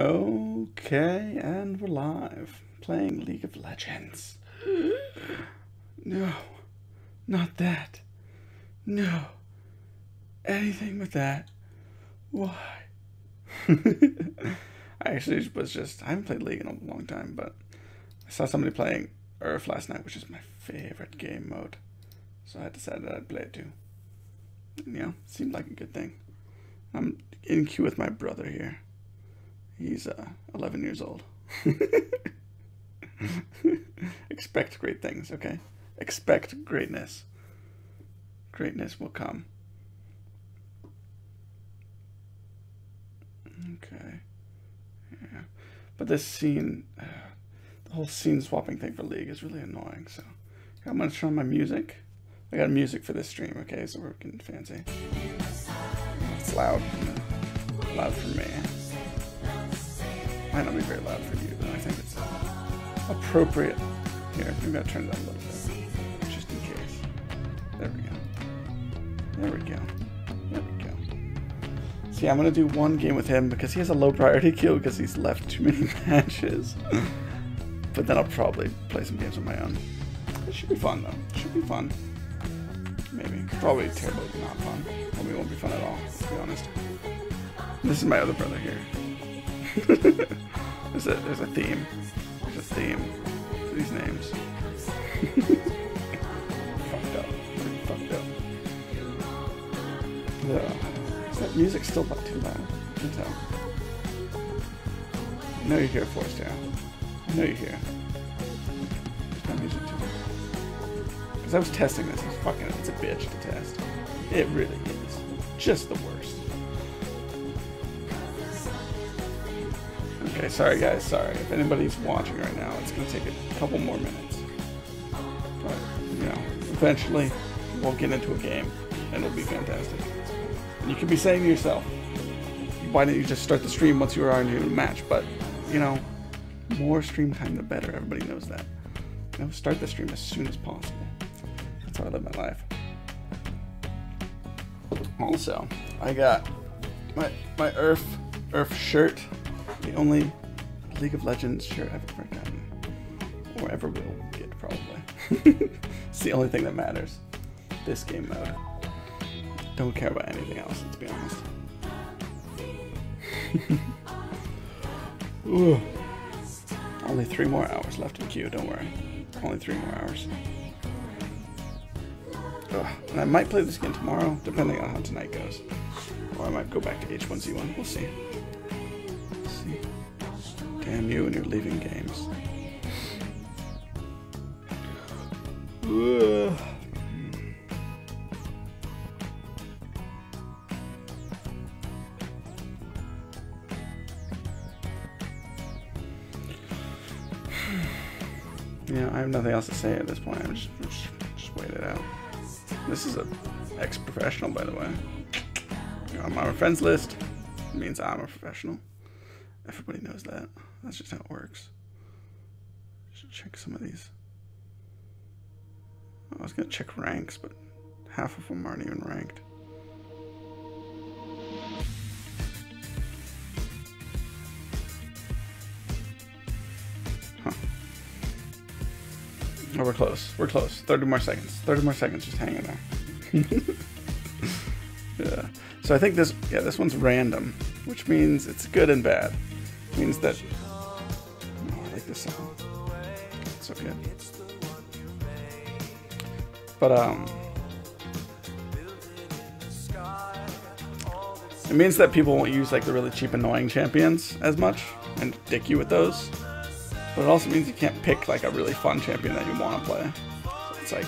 Okay, and we're live, playing League of Legends. No, not that. No, anything with that. Why? I actually was just, I haven't played League in a long time, but I saw somebody playing Earth last night, which is my favorite game mode. So I decided I'd play it too. And, you know, seemed like a good thing. I'm in queue with my brother here. He's 11 years old. Expect great things, okay? Expect greatness. Greatness will come. Okay. Yeah. But this scene, the whole scene swapping thing for League is really annoying. So I'm going to turn on my music. I got music for this stream, okay? So we're getting fancy. It's loud. You know, loud for me. Might not be very loud for you, but I think it's appropriate. Here, I'm gonna turn it down a little bit, just in case. There we go. There we go. There we go. See, so yeah, I'm gonna do one game with him because he has a low priority kill because he's left too many matches. But then I'll probably play some games on my own. It should be fun though. It should be fun. Maybe. Probably terribly not fun. Probably won't be fun at all, to be honest. This is my other brother here. There's a theme. There's a theme for these names. Fucked up. Pretty fucked up. Yeah. Is that music still not too loud? I can tell. I know you're here for us, yeah. I know you're here. Is that music too loud? Because I was testing this. It's a bitch to test. It really is. Just the worst. Okay, sorry guys, sorry. If anybody's watching right now, it's gonna take a couple more minutes. But, you know, eventually we'll get into a game and it'll be fantastic. And you could be saying to yourself, why didn't you just start the stream once you were already in a match? But, you know, more stream time the better, everybody knows that. You know, start the stream as soon as possible. That's how I live my life. Also, I got my Earth shirt. The only League of Legends shirt I've ever gotten, or ever will get, probably. It's the only thing that matters. This game mode. Don't care about anything else, let's be honest. Ooh. Only 3 more hours left in queue, don't worry. Only 3 more hours. Ugh. And I might play this game tomorrow, depending on how tonight goes. Or I might go back to H1Z1, we'll see. Damn you and your leaving games. Ugh. Yeah, I have nothing else to say at this point. I'm just wait it out. This is an ex-professional, by the way. You're on my friends list. It means I'm a professional. Everybody knows that. That's just how it works. Should check some of these. I was gonna check ranks, but half of them aren't even ranked. Huh. Oh, we're close. We're close. 30 more seconds. 30 more seconds. Just hang in there. Yeah. So I think this. Yeah, this one's random, which means it's good and bad. Means that. Oh, I like this song. It's so good. But it means that people won't use like the really cheap, annoying champions as much and dick you with those. But it also means you can't pick like a really fun champion that you want to play. It's like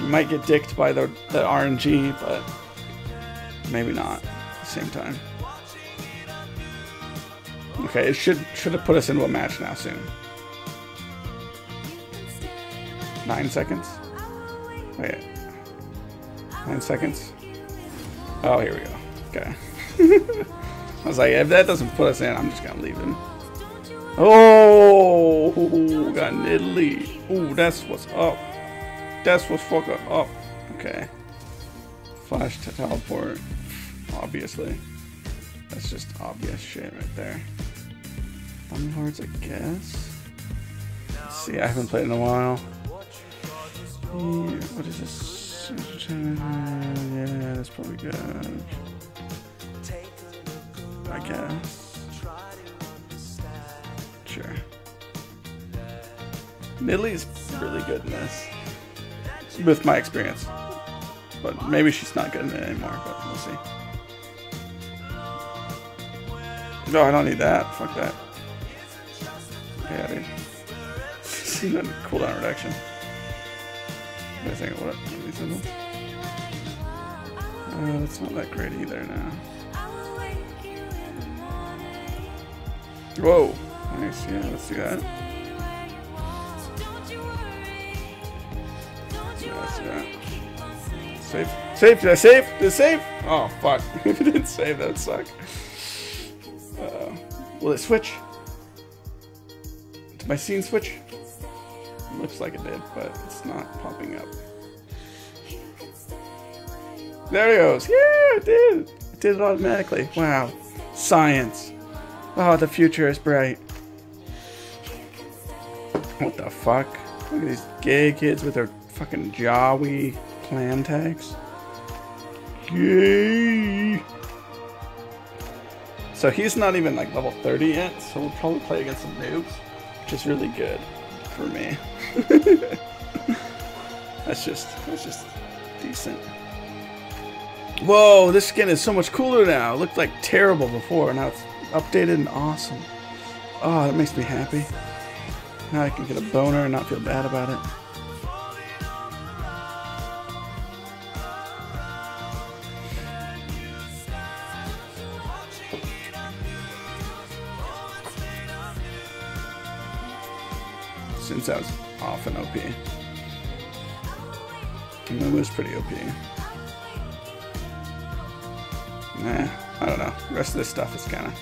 you might get dicked by the RNG, but maybe not at the same time. Okay, it should have put us into a match now soon. 9 seconds? Wait. 9 seconds? Oh, here we go. Okay. I was like, if that doesn't put us in, I'm just gonna leave him. Oh! Got Nidalee. Ooh, that's what's up. That's what's fucking up. Okay. Flash to teleport. Obviously. That's just obvious shit right there. Only hearts, I guess. Let's see, I haven't played in a while. Yeah, what is this? Yeah, that's probably good. I guess. Sure. Nidalee is really good in this, with my experience. But maybe she's not good in it anymore, but we'll see. No, I don't need that. Fuck that. Yeah, dude. Cooldown reduction. Wait a second, what? That's not that great either now. Whoa! Nice, yeah, let's do that. Yeah, let's do that. Save. Save! Did I save? Did I save? Oh, fuck. If it didn't save, that would suck. Will it switch? Did my scene switch? It looks like it did, but it's not popping up. There it goes. Yeah, it did. It did it automatically. Wow. Science. Oh, the future is bright. What the fuck? Look at these gay kids with their fucking Jawi clan tags. Yay! So he's not even like level 30 yet, so we'll probably play against some noobs, which is really good for me. that's just decent. Whoa, this skin is so much cooler now. It looked like terrible before, now it's updated and awesome. Oh, that makes me happy. Now I can get a boner and not feel bad about it. Since I was off and OP. Mumu's pretty OP. Nah, I don't know. The rest of this stuff is kinda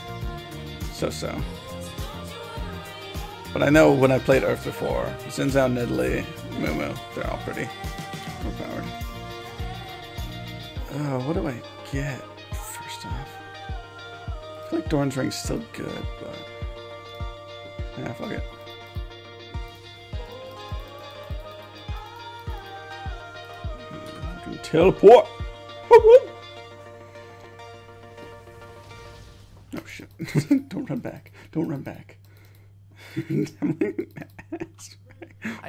so-so. But I know when I played Earth before, Zinzo, Nidalee, Mumu, they're all pretty overpowered. Oh, what do I get first off? I feel like Dorne's Ring's still good, but yeah, fuck it. I can teleport! Oh shit. Don't run back. Don't run back.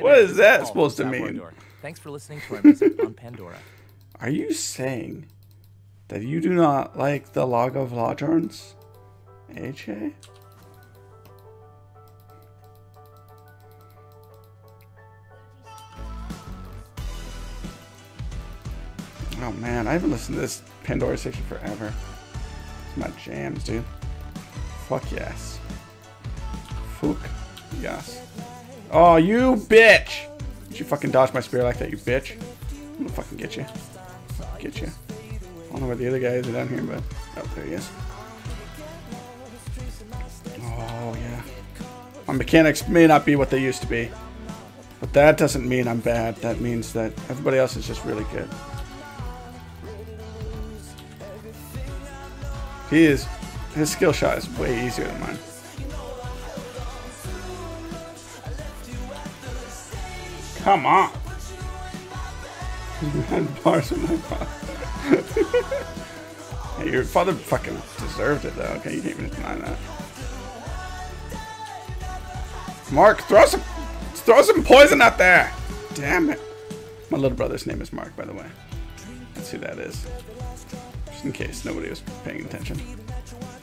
What is that supposed to mean? Thanks for listening to our music on Pandora. Are you saying that you do not like the Log of Lodgerns? H.A.? Oh man, I haven't listened to this Pandora station forever. It's my jams, dude. Fuck yes. Fuck yes. Oh, you bitch! You fucking dodged my spear like that, you bitch. I'm gonna fucking get you. Get you. I don't know where the other guys are down here, but... Oh, there he is. Oh, yeah. My mechanics may not be what they used to be. But that doesn't mean I'm bad. That means that everybody else is just really good. He is... His skill shot is way easier than mine. Come on! Bars in my father. Hey, your father fucking deserved it though, okay? You can't even deny that. Mark, throw some poison out there! Damn it! My little brother's name is Mark, by the way. Let's see who that is. Just in case nobody was paying attention.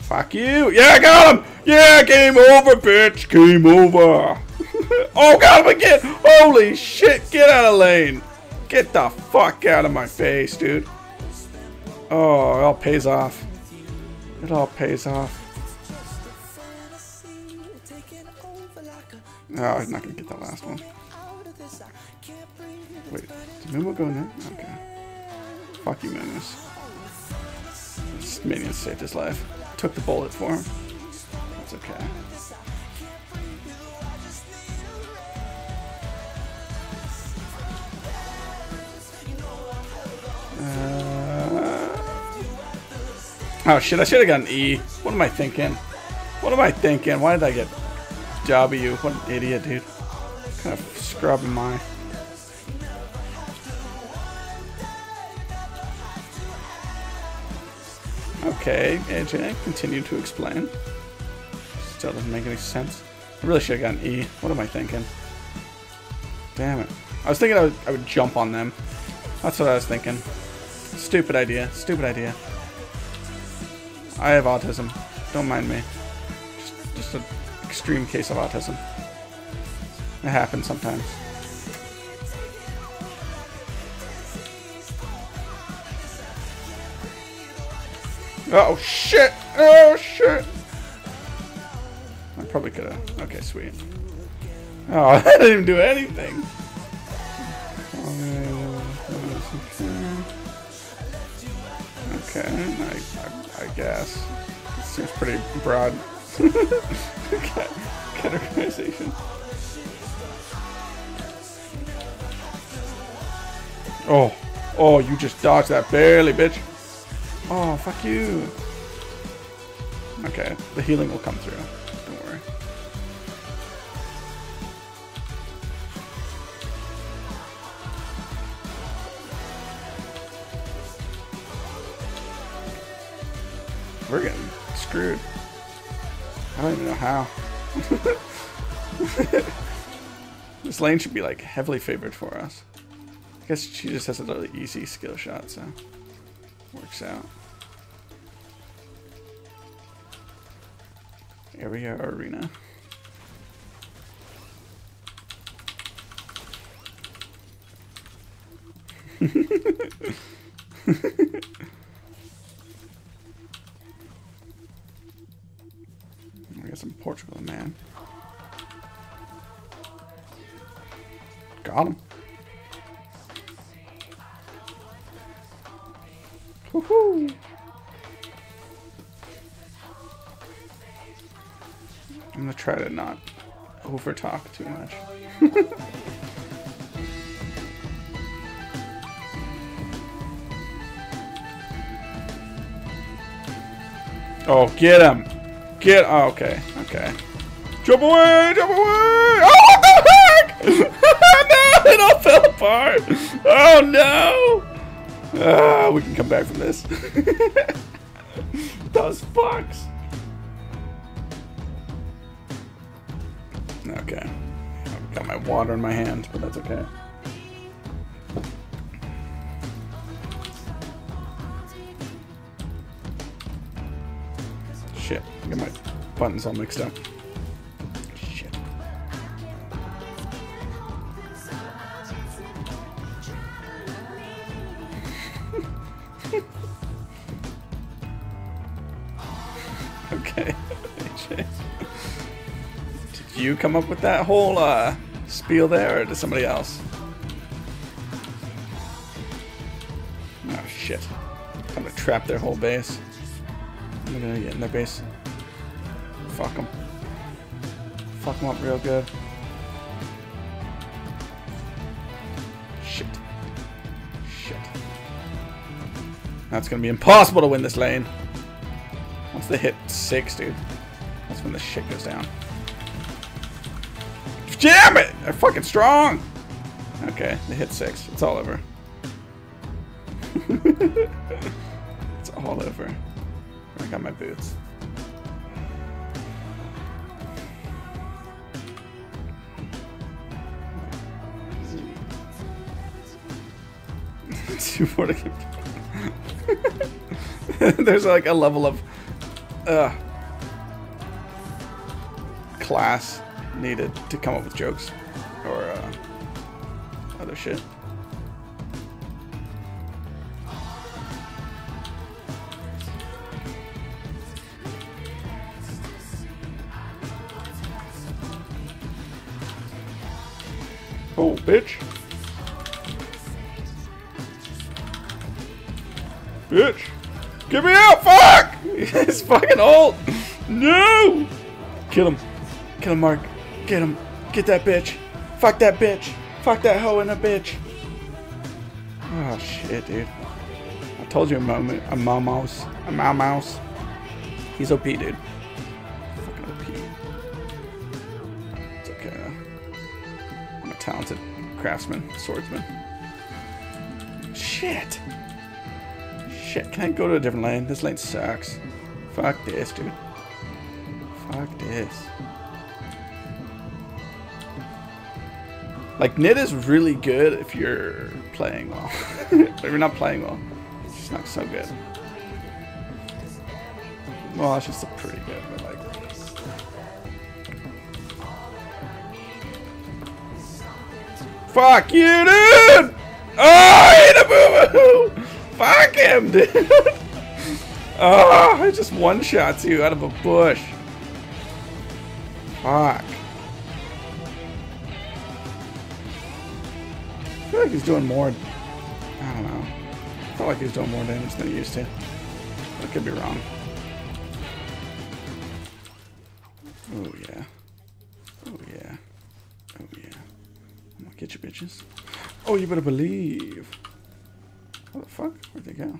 Fuck you! Yeah, I got him! Yeah, game over, bitch! Game over! Oh, got him again! Holy shit! Get out of lane! Get the fuck out of my face, dude! Oh, it all pays off. It all pays off. Oh, I'm not gonna get that last one. Wait, did Mumu go now? Okay. Fuck you, Mumus. This minion saved his life. Took the bullet for him. That's okay. Oh shit, I should have gotten E. What am I thinking? What am I thinking? Why did I get job of you. What an idiot, dude. What kind of scrub am I? Okay, AJ, continue to explain. Still doesn't make any sense. I really should have gotten E. What am I thinking? Damn it. I was thinking I would jump on them. That's what I was thinking. Stupid idea. Stupid idea. I have autism. Don't mind me. Just an extreme case of autism. It happens sometimes. Oh shit! Oh shit! I probably could have. Okay, sweet. Oh, I didn't even do anything. Okay, I guess. It seems pretty broad. Categorization. Oh, oh, you just dodged that barely, bitch. Oh, fuck you. Okay, the healing will come through. Don't worry. We're getting screwed. I don't even know how. This lane should be like heavily favored for us. I guess she just has a really easy skill shot, so works out. Area arena. I got some Portugal, man. Got him. Woohoo! I'm gonna try to not over talk too much. Oh, get him! Get. Oh, okay, okay. Jump away! Jump away! Oh, what the heck! No, it all fell apart. Oh no! We can come back from this. Those fucks. Okay. I've got my water in my hand, but that's okay. Shit. I got my buttons all mixed up. Shit. Okay. Shit. You come up with that whole spiel there, or did somebody else? Oh shit! I'm gonna trap their whole base. I'm gonna get in their base. Fuck them. Fuck them up real good. Shit. Shit. That's gonna be impossible to win this lane. Once they hit 6, dude, that's when the shit goes down. Damn it! They're fucking strong! Okay, they hit 6. It's all over. It's all over. I got my boots. Too more to get. There's like a level of class needed to come up with jokes or other shit. Oh, bitch. Bitch. Get me out, fuck! It's fucking old. No! Kill him. Kill him, Mark. Get him. Get that bitch. Fuck that bitch. Fuck that hoe and a bitch. Oh shit, dude. I told you a mouse. He's OP, dude. Fucking OP. talented craftsman, swordsman. Shit! Shit, can I go to a different lane? This lane sucks. Fuck this, dude. Fuck this. Like, Nid is really good if you're playing well. If you're not playing well, it's just not so good. Well, it's just pretty good, but like... Fuck you, dude! Oh, I hate a Mumu! Fuck him, dude! Oh, I just one-shots you out of a bush. Fuck. I feel like he's doing more... I don't know. I feel like he's doing more damage than he used to. I could be wrong. Oh, yeah. Oh, yeah. Oh, yeah. I'm gonna get you, bitches. Oh, you better believe. What the fuck? Where'd they go?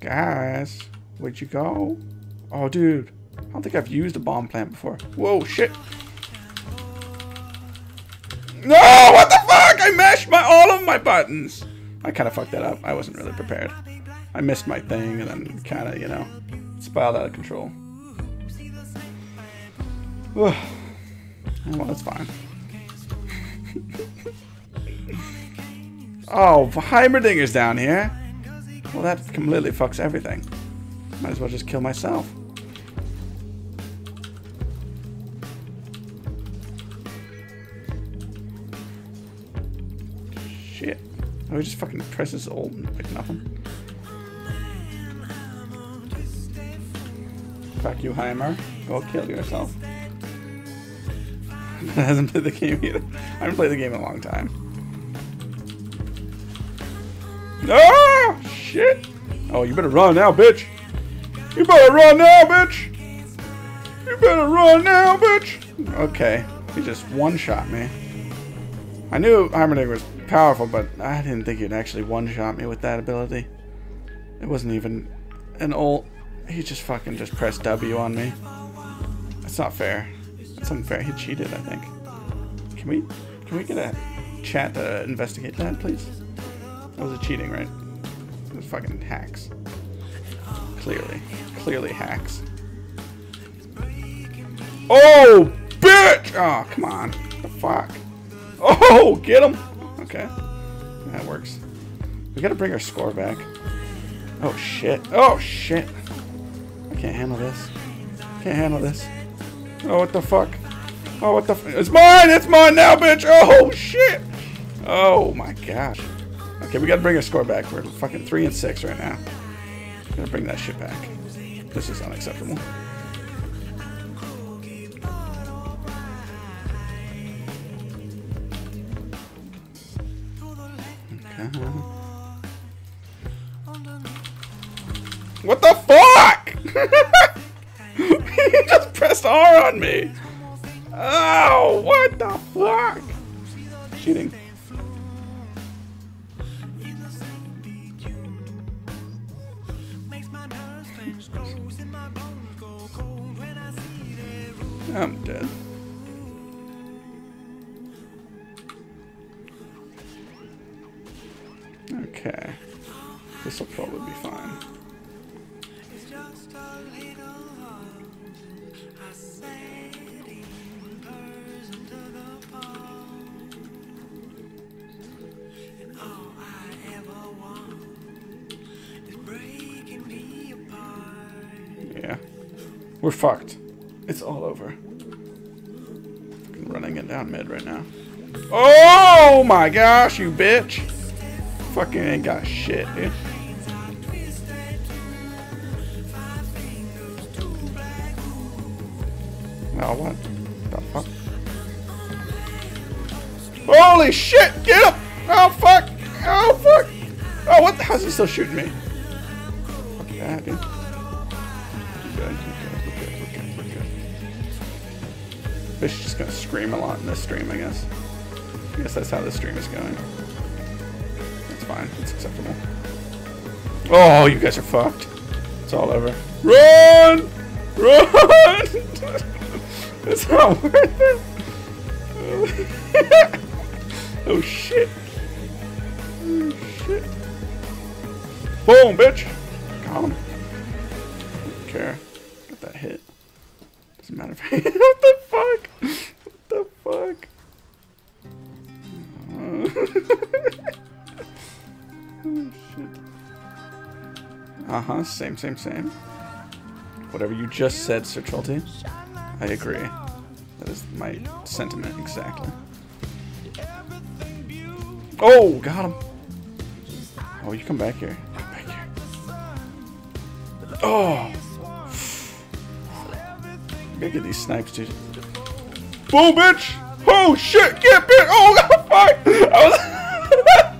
Guys, where'd you go? Oh, dude. I don't think I've used a bomb plant before. Whoa, shit. No, what the fuck? I mashed all of my buttons. I kind of fucked that up. I wasn't really prepared. I missed my thing and then kind of, you know, spiraled out of control. Well, that's fine. Oh, Heimerdinger's down here. Well, that completely fucks everything. Might as well just kill myself. Shit. Oh, he just fucking presses ult and like nothing. Fuck you, Heimer. Go kill yourself. I haven't played the game either. I haven't played the game in a long time. Ah! Shit! Oh, you better run now, bitch! You better run now, bitch! You better run now, bitch! Okay. He just one-shot me. I knew Heimerdinger was powerful, but I didn't think he'd actually one-shot me with that ability. It wasn't even an ult. He just fucking just pressed W on me. That's not fair. It's unfair. He cheated, I think. Can we get a chat to investigate that, please? That was a cheating, right? It was fucking hacks. Clearly. Clearly hacks. Oh, bitch! Oh, come on. What the fuck? Oh, get him! Okay. That works. We gotta bring our score back. Oh, shit. Oh, shit. I can't handle this. Can't handle this. Oh, what the fuck? Oh, what the fuck? It's mine! It's mine now, bitch! Oh, shit! Oh, my gosh. Okay, we gotta bring our score back. We're fucking 3-6 right now. We gotta bring that shit back. This is unacceptable. Okay. What the fuck? He just pressed R on me. Oh, what the fuck? Cheating. I'm dead. Okay. This will probably be fine. Yeah. We're fucked. It's all over. I'm running it down mid right now. Oh my gosh, you bitch! Fucking ain't got shit, dude. Oh, what the fuck? Holy shit! Get up! Oh fuck! Oh fuck! Oh, what the hell's he still shooting me? Fuck that, dude. Fish is just gonna scream a lot in this stream, I guess. I guess that's how this stream is going. That's fine. It's acceptable. Oh, you guys are fucked. It's all over. Run! Run! It's not worth it. Oh shit. Oh shit. Boom, bitch. Got him. I don't care. Got that hit. Doesn't matter if I hit. What the fuck? What the fuck? Oh shit. Uh-huh, same. Whatever you just said, Sir Chulty. I agree. That is my sentiment exactly. Oh, got him. Oh, you come back here. Come back here. Oh. I gotta get these snipes, dude. Boom, bitch. Oh, shit. Get bit. Oh, God, fuck. I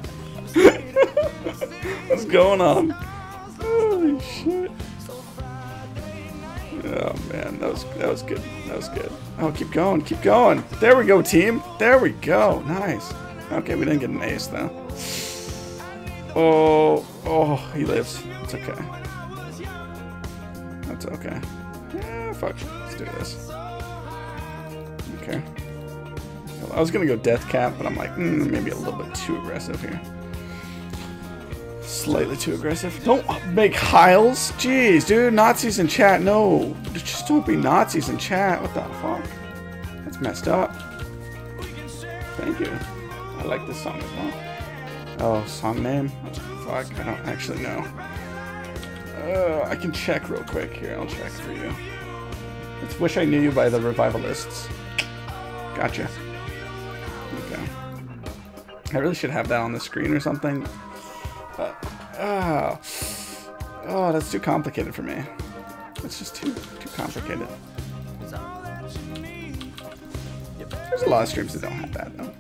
was... What's going on? Holy shit. Oh, man. That was good. That was good. Oh, keep going. Keep going. There we go, team. There we go. Nice. Okay, we didn't get an ace though. Oh, oh, he lives. It's okay. That's okay. Yeah, fuck. Let's do this. Okay. I was gonna go Deathcap, but I'm like, maybe a little bit too aggressive here. Slightly too aggressive. Don't make Heiles. Jeez, dude. Nazis in chat. No, just don't be Nazis in chat. What the fuck? That's messed up. Thank you. I like this song as well. Oh, song name? Oh, fuck, I don't actually know. I can check real quick here. I'll check for you. It's Wish I Knew You by The Revivalists. Gotcha. Okay. I really should have that on the screen or something. But, oh, that's too complicated for me. It's just too complicated. There's a lot of streams that don't have that, though.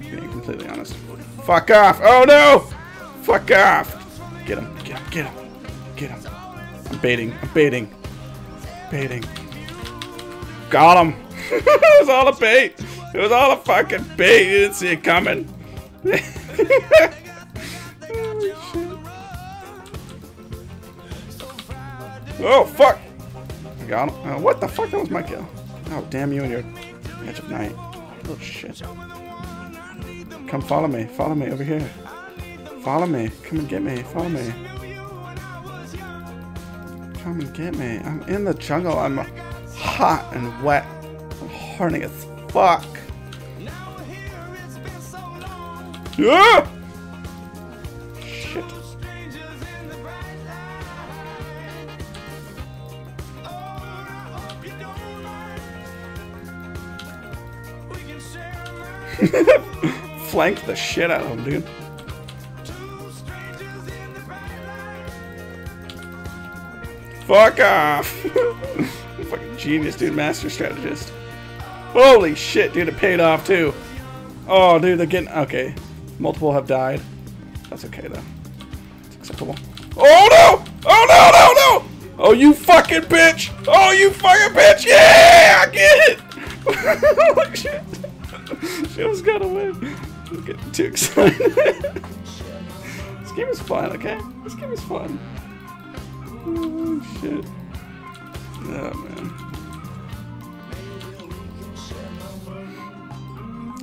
Being completely honest. Fuck off! Oh no! Fuck off! Get him! Get him! Get him! Get him! I'm baiting! I'm baiting! Baiting! Got him! It was all a bait! It was all a fucking bait! You didn't see it coming! Holy shit! Oh fuck! I got him! Oh, what the fuck? That was my kill! Oh damn you and your Edge of Night! Oh shit! Come follow me over here. Follow me, come and get me, follow me. Come and get me. I'm in the jungle, I'm hot and wet. I'm horny as fuck. Yeah! Shit. Flanked the shit out of him, dude. Fuck off! I'm fucking genius, dude. Master strategist. Holy shit, dude. It paid off, too. Oh, dude. They're getting... Okay. Multiple have died. That's okay, though. It's acceptable. Oh, no! Oh, no, no, no! Oh, you fucking bitch! Oh, you fucking bitch! Yeah! I get it! Oh, shit. She almost got away. I'm getting too excited. This game is fun, okay? This game is fun. Oh, shit. Oh,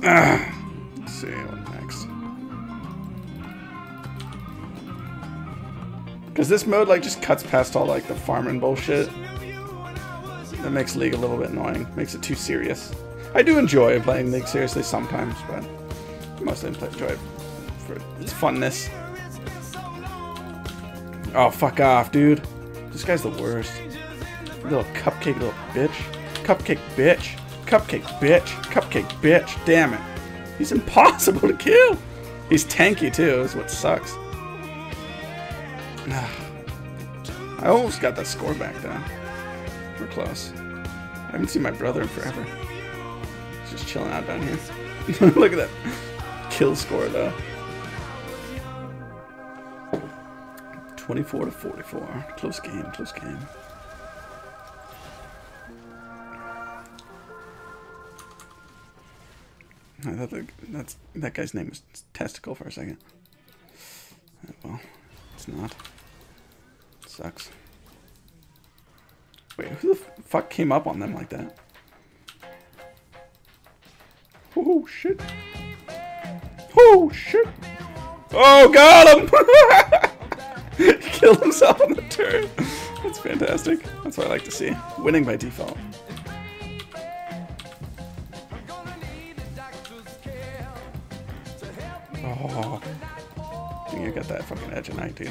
man. Let's see what next. Because this mode, like, just cuts past all, like, the farming bullshit. That makes League a little bit annoying. Makes it too serious. I do enjoy playing League seriously sometimes, but mostly enjoy it for its funness. Oh, fuck off, dude. This guy's the worst. Little cupcake, little bitch. Cupcake, bitch. Cupcake, bitch. Cupcake, bitch. Damn it. He's impossible to kill. He's tanky, too. Is what sucks. I almost got that score back, though. We're close. I haven't seen my brother in forever. Just chilling out down here. Look at that kill score though. 24-44. Close game. Close game. I thought that guy's name was Testicle for a second. Well, it's not. It sucks. Wait, who the fuck came up on them like that? Oh shit. Oh shit. Oh, got him! He killed himself on the turn. That's fantastic. That's what I like to see. Winning by default. Oh. You got that fucking Edge of Night, dude.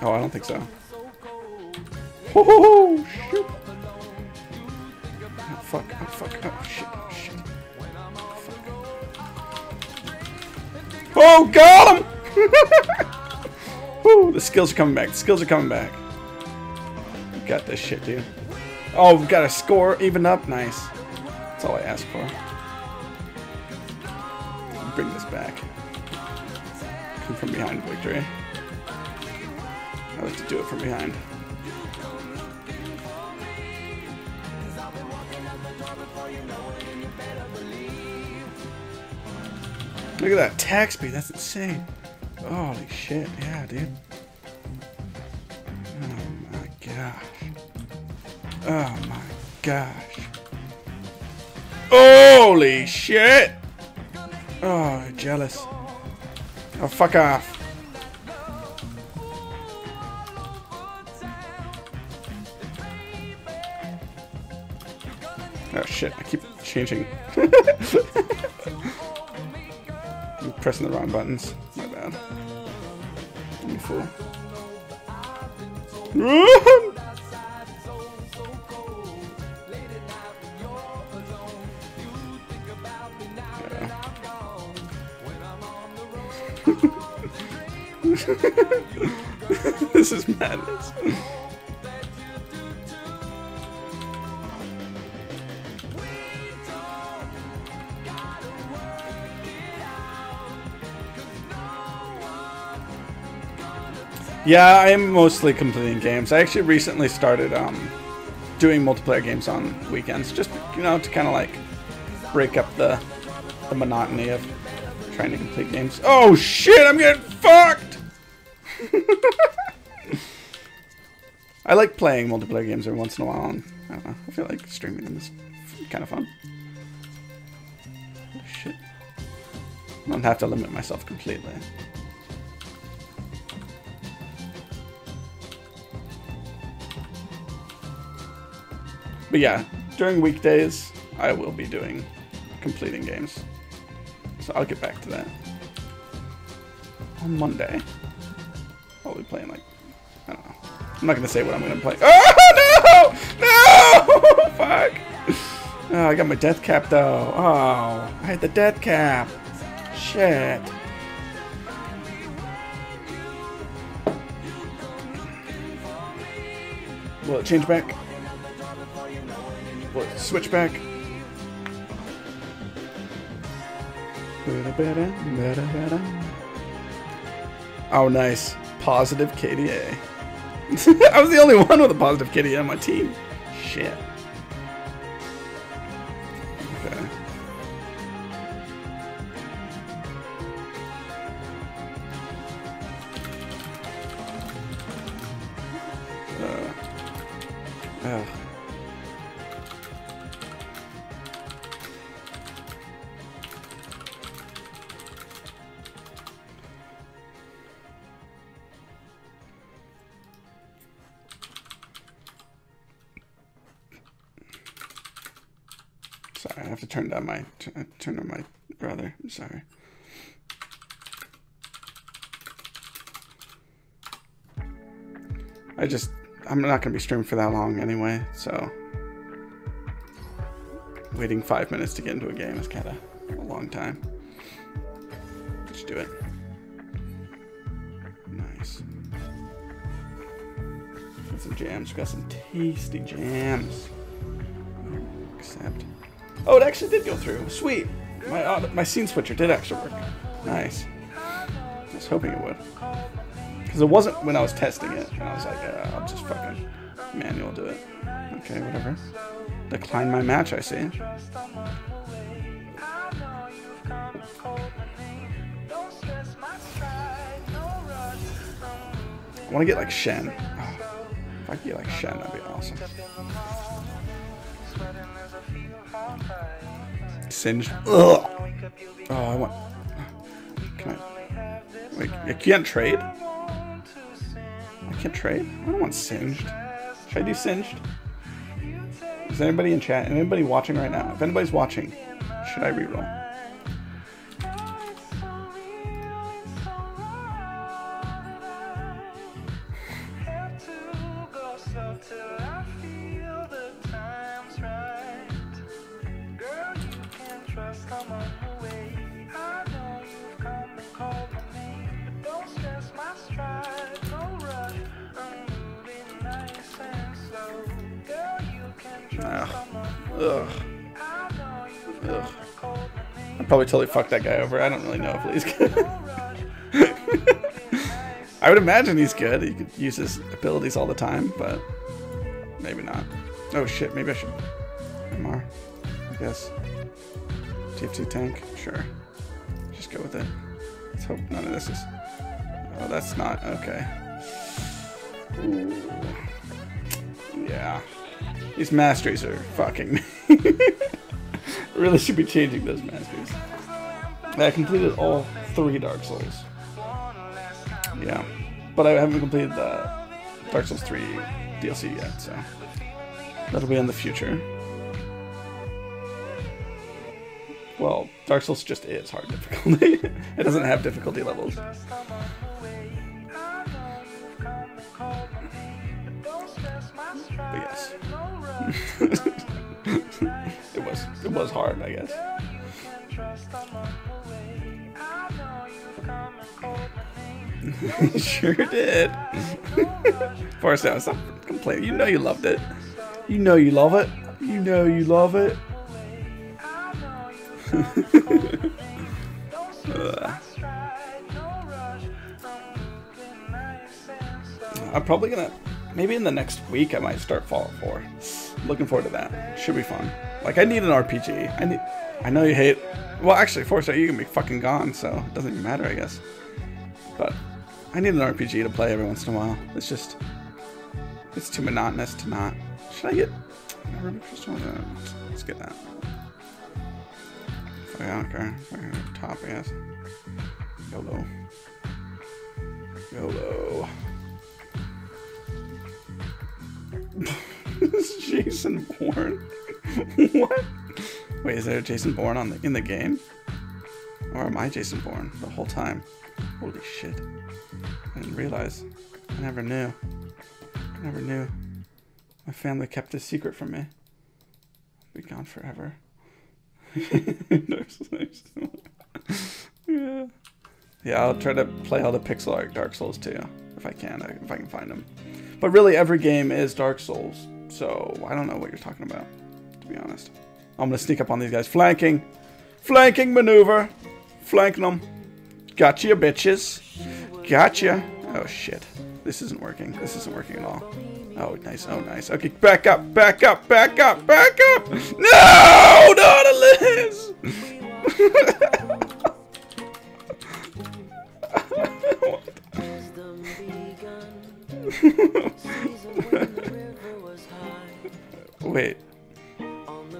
Oh, I don't think so. Oh, shit. Oh, fuck. Oh, fuck. Oh, shit. Oh, shit. Fuck. Oh, got him! Woo, the skills are coming back. The skills are coming back. You got this shit, dude. Oh, we've got a score. Even up. Nice. That's all I asked for. Bring this back. Come from behind, victory. I like to do it from behind. Look at that attack speed, that's insane. Holy shit, yeah, dude. Oh my gosh. Oh my gosh. Holy shit! Oh, jealous. Oh, fuck off. Oh shit, I keep changing. I'm pressing the wrong buttons. My bad. I'm a fool. Run! This is madness. Yeah, I am mostly completing games. I actually recently started doing multiplayer games on weekends, just, you know, to kind of like break up the monotony of trying to complete games. Oh shit, I'm getting fucked! I like playing multiplayer games every once in a while, and I don't know, I feel like streaming them is kind of fun. Oh, shit. I don't have to limit myself completely. But yeah, during weekdays, I will be doing completing games. So I'll get back to that. On Monday, I'll be playing like, I don't know. I'm not going to say what I'm going to play. Oh, no! No! Fuck! Oh, I got my Deathcap, though. Oh, I had the Deathcap. Shit. Will it change back? Switch back. Oh, nice. Positive KDA. I was the only one with a positive KDA on my team. Shit. Okay. Sorry, I have to turn on my brother. I'm sorry. I'm not gonna be streaming for that long anyway, so waiting 5 minutes to get into a game is kind of a long time. Let's do it. Nice. Got some jams. Got some tasty jams. Except. Oh, it actually did go through. Sweet. My scene switcher did actually work. Nice. I was hoping it would. Because it wasn't when I was testing it. And I was like, I'll just fucking manual do it. Okay, whatever. Decline my match, I see. I want to get like Shen. Oh, If I could get like Shen, that'd be awesome. Singed. Ugh. Oh, I want. Can I? Wait, I can't trade? I can't trade? I don't want Singed. Should I do Singed? Is anybody in chat? Anybody watching right now? If anybody's watching, should I reroll? Probably totally fucked that guy over. I don't really know if Lee's good. I would imagine he's good. He could use his abilities all the time, but maybe not. Oh shit, maybe I should. MR, I guess. TFT tank? Sure. Just go with it. Let's hope none of this is. Oh, that's not. Okay. Ooh. Yeah. These masteries are fucking me. Really should be changing those masters. I completed all 3 Dark Souls. Yeah. But I haven't completed the Dark Souls 3 DLC yet, so that'll be in the future. Well, Dark Souls just is hard difficulty. It doesn't have difficulty levels. But yes. It was hard, I guess. Sure did. Forrest, now stop complaining. You know you loved it. You know you love it. You know you love it. I'm probably gonna. Maybe in the next week I might start Fallout 4. Looking forward to that. Should be fun. Like, I need an RPG. I know you hate. Well, actually, Forrest, you can be fucking gone, so it doesn't even matter, I guess. But I need an RPG to play every once in a while. It's just. It's too monotonous to not. Should I get. Let's get that. Fuck, I don't care. Top, I guess. YOLO. YOLO. This is Jason Bourne. What? Wait, is there a Jason Bourne on the in the game? Or am I Jason Bourne the whole time? Holy shit. I didn't realize. I never knew. I never knew. My family kept this secret from me. I'll be gone forever. Yeah. Yeah, I'll try to play all the pixel art Dark Souls too. If I can, if I can find them. But really, every game is Dark Souls, so I don't know what you're talking about, to be honest. I'm gonna sneak up on these guys. Flanking! Flanking maneuver! Flanking them. Gotcha, bitches. Gotcha. Oh, shit. This isn't working. This isn't working at all. Oh, nice. Oh, nice. Okay, back up! Back up! Back up! Back up! No! Nautilus! Wait. No,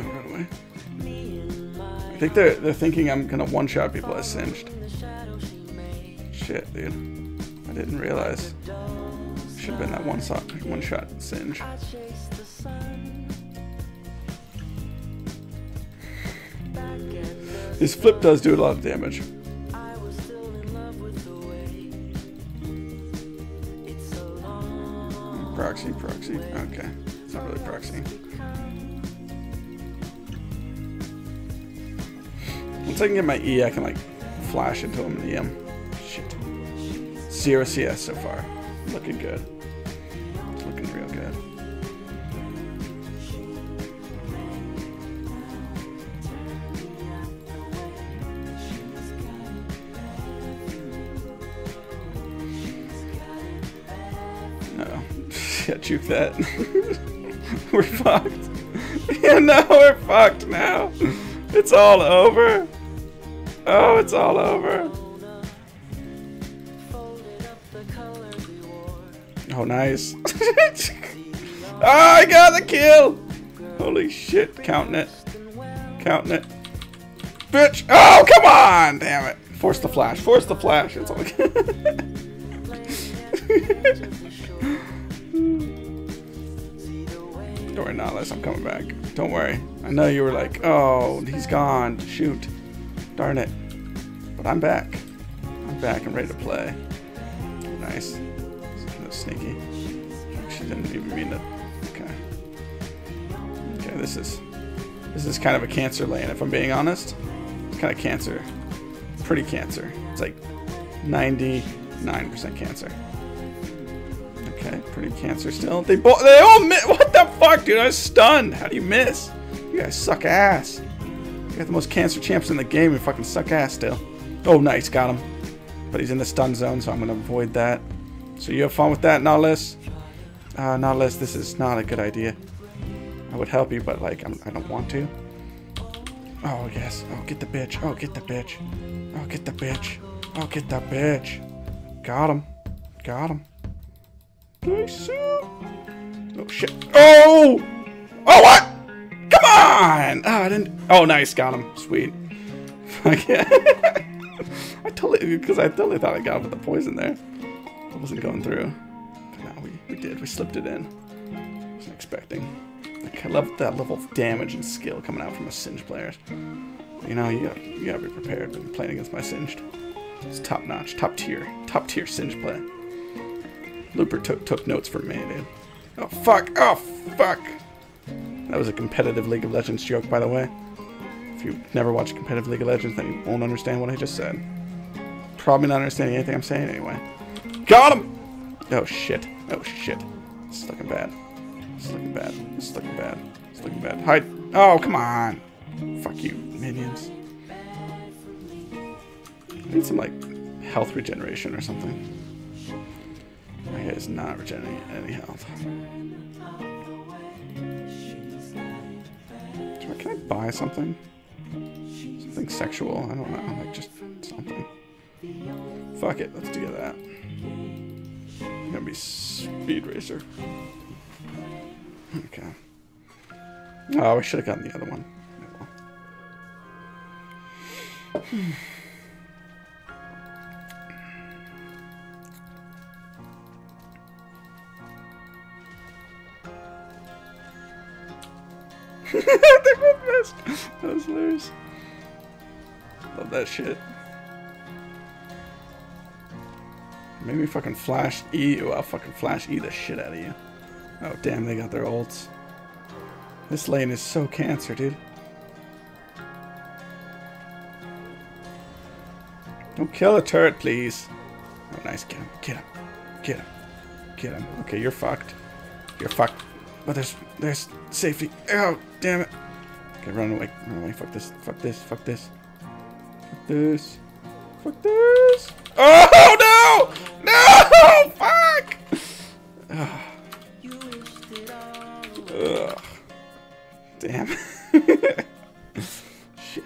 run away. I think they're thinking I'm gonna one-shot people as Singed. Shit, dude. I didn't realize. Should've been that one-shot Singed. His flip does do a lot of damage. Proxy, proxy. Okay. It's not really proxy. Once I can get my E, I can, like, flash into him and E him. Shit. 0 CS so far. Looking good. It's looking real good. Yeah, juke that. We're fucked. Yeah, no, we're fucked now. It's all over. Oh, it's all over. Oh, nice. Oh, I got the kill. Holy shit. Counting it. Counting it. Bitch. Oh, come on. Damn it. Force the flash. Force the flash. It's all Don't worry, Nautilus. I'm coming back. Don't worry. I know you were like, oh, he's gone. Shoot. Darn it. But I'm back. I'm back and ready to play. Nice. Sneaky. She didn't even mean it. Okay. Okay, this is kind of a cancer lane, if I'm being honest. It's kind of cancer. Pretty cancer. It's like 99% cancer. Okay, pretty cancer still. They all miss. What the fuck, dude? I was stunned. How do you miss? You guys suck ass. You got the most cancer champs in the game and fucking suck ass still. Oh, nice, got him. But he's in the stun zone, so I'm gonna avoid that. So you have fun with that, Nautilus? Nautilus, this is not a good idea. I would help you, but like, I don't want to. Oh, yes. Oh, get the bitch. Oh, get the bitch. Oh, get the bitch. Oh, get the bitch. Got him. Got him. Nice. Oh, shit. Oh! Oh, what? Come on! Oh, I didn't... Oh, nice. Got him. Sweet. Fuck yeah. I totally thought I got him with the poison there. I wasn't going through. But no, we did. We slipped it in. I wasn't expecting. Like, I love that level of damage and skill coming out from a Singed player. You know, you gotta be prepared when you're playing against my Singed. It's top notch, top tier Singed play. Looper took notes from me, dude. Oh fuck! Oh fuck! That was a competitive League of Legends joke, by the way. If you've never watched competitive League of Legends, then you won't understand what I just said. Probably not understanding anything I'm saying anyway. Got him! Oh shit. Oh shit. This is looking bad. This is looking bad. This is looking bad. This is looking bad. Hide. Oh, come on. Fuck you, minions. I need some, like, health regeneration or something. My head is not regenerating any health. Can I buy something? Something sexual? I don't know. Like, just something. Fuck it. Let's do that. I'm gonna be Speed Racer. Okay. Oh, I should have gotten the other one. They both missed. That was hilarious. Love that shit. Maybe fucking flash E. I'll fucking flash E the shit out of you. Oh, damn, they got their ults. This lane is so cancer, dude. Don't kill the turret, please. Oh, nice. Get him. Get him. Get him. Get him. Okay, you're fucked. You're fucked. But there's safety. Oh, damn it. Okay, run away. Run away. Fuck this. Fuck this. Fuck this. Fuck this. Fuck this. Oh, no! No! Fuck! Ugh. Ugh. Damn. Shit.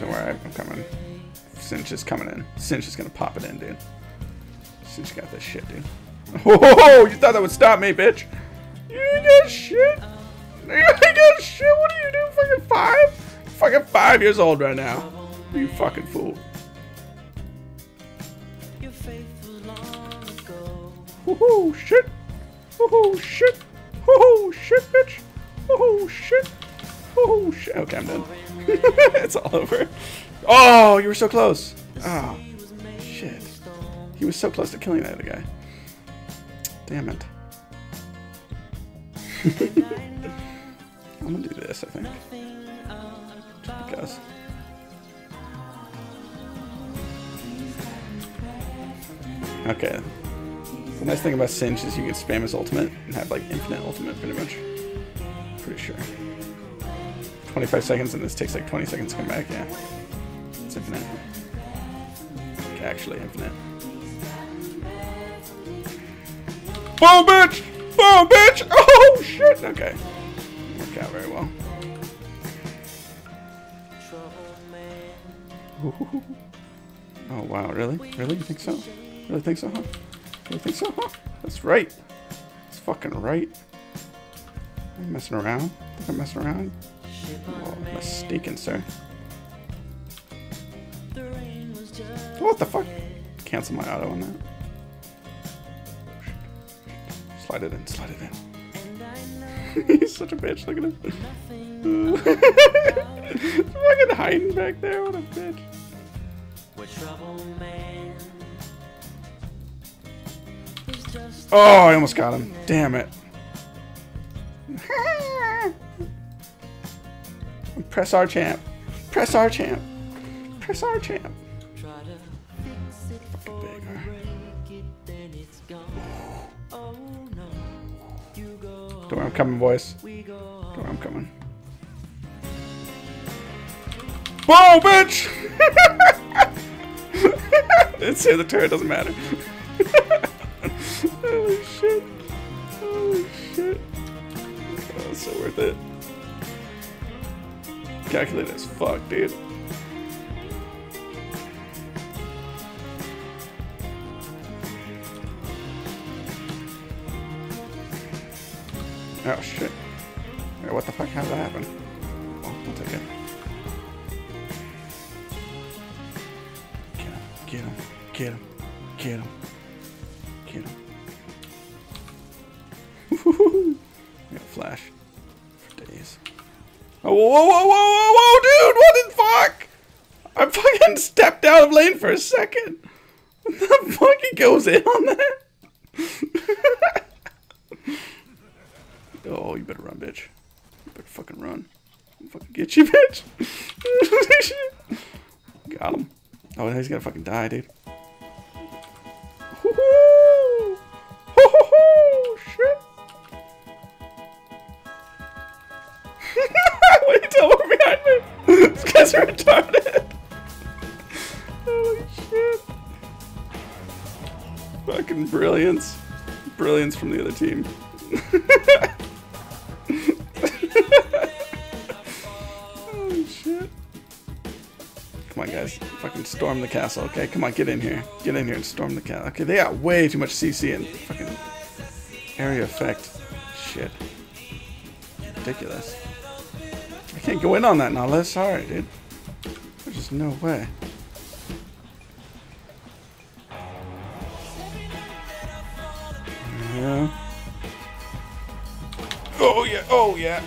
Don't worry, I'm coming. Cinch is coming in. Cinch is gonna pop it in, dude. Cinch got this shit, dude. Oh, you thought that would stop me, bitch? You did shit! Shit, what do you do? Fucking five? Fucking 5 years old right now. You fucking fool. Woohoo, shit. Woohoo, shit. Woohoo, shit, bitch. Woohoo, shit. Woohoo, shit. Okay, I'm done. It's all over. Oh, you were so close. Oh, shit. He was so close to killing that other guy. Damn it. I'm gonna do this, I think. Just because. Okay. The nice thing about Singed is you can spam his ultimate and have like infinite ultimate, pretty much. Pretty sure. 25 seconds, and this takes like 20 seconds to come back. Yeah, it's infinite. Like, actually, infinite. Boom, bitch! Boom, bitch! Oh, shit! Okay. Worked out very well. Ooh. Oh, wow. Really? Really? You think so? Really think so, huh? Really think so, huh? That's right. That's fucking right. I'm messing around. I think I'm messing around. Oh, mistaken, sir. What the fuck? Cancel my auto on that. Slide it in, slide it in. He's such a bitch, look at him. Fucking hiding back there, what a bitch. Oh, I almost got him. Damn it. Press our champ. Press our champ. Press our champ. Don't worry, I'm coming, boys. Don't worry, I'm coming. Whoa, bitch! It's here, the turret doesn't matter. Holy shit. Holy shit. Oh, it's so worth it. Calculate as fuck, dude. Oh shit. Wait, what the fuck? How did that happen? Oh, I'll take it. Get him. Get him. Get him. Get him. Get him. Woohoo! I got a flash. For days. Oh, whoa, whoa, whoa, whoa, whoa, dude! What the fuck? I fucking stepped out of lane for a second. What the fuck? He goes in on that? Oh, you better run, bitch. You better fucking run. I'll fucking get you, bitch. Got him. Oh, he's gonna fucking die, dude. Woohoo! Ho-ho-ho! Shit! What are you doing behind me? These guys are retarded. Holy shit. Fucking brilliance. Brilliance from the other team. Holy shit. Come on, guys. Fucking storm the castle, okay? Come on, get in here. Get in here and storm the castle. Okay, they got way too much CC and fucking area effect. Shit. Ridiculous. I can't go in on that Nautilus. Sorry, dude. There's just no way. Yeah. Oh yeah, oh yeah.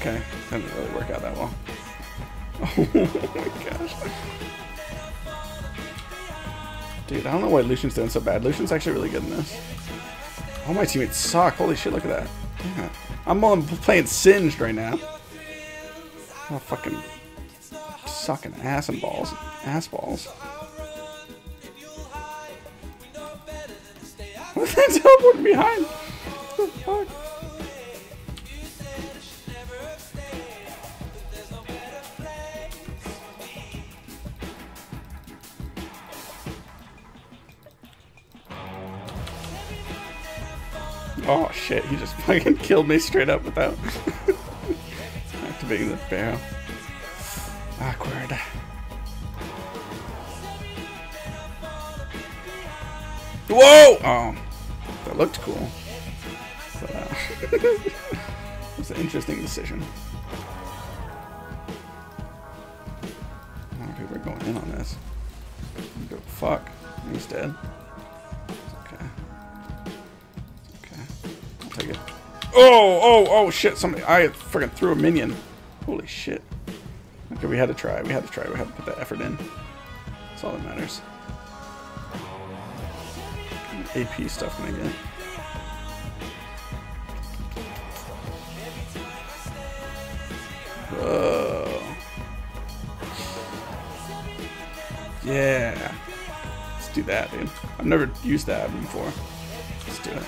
Okay, that didn't really work out that well. Oh my gosh. Dude, I don't know why Lucian's doing so bad. Lucian's actually really good in this. All my teammates suck. Holy shit, look at that. Yeah. I'm playing Singed right now. Oh, fucking sucking ass and balls. Ass balls. What the hell's teleporting behind? What the fuck? Oh shit, he just fucking killed me straight up without activating the barrel. Awkward. Whoa! Oh, that looked cool. But, it was an interesting decision. I don't know if people are going in on this. Go fuck. He's dead. Oh, oh, oh, shit, somebody, I freaking threw a minion. Holy shit. Okay, we had to try, we had to try, we had to put that effort in. That's all that matters. AP stuff can I get? Oh. Yeah. Let's do that, dude. I've never used that before. Let's do it.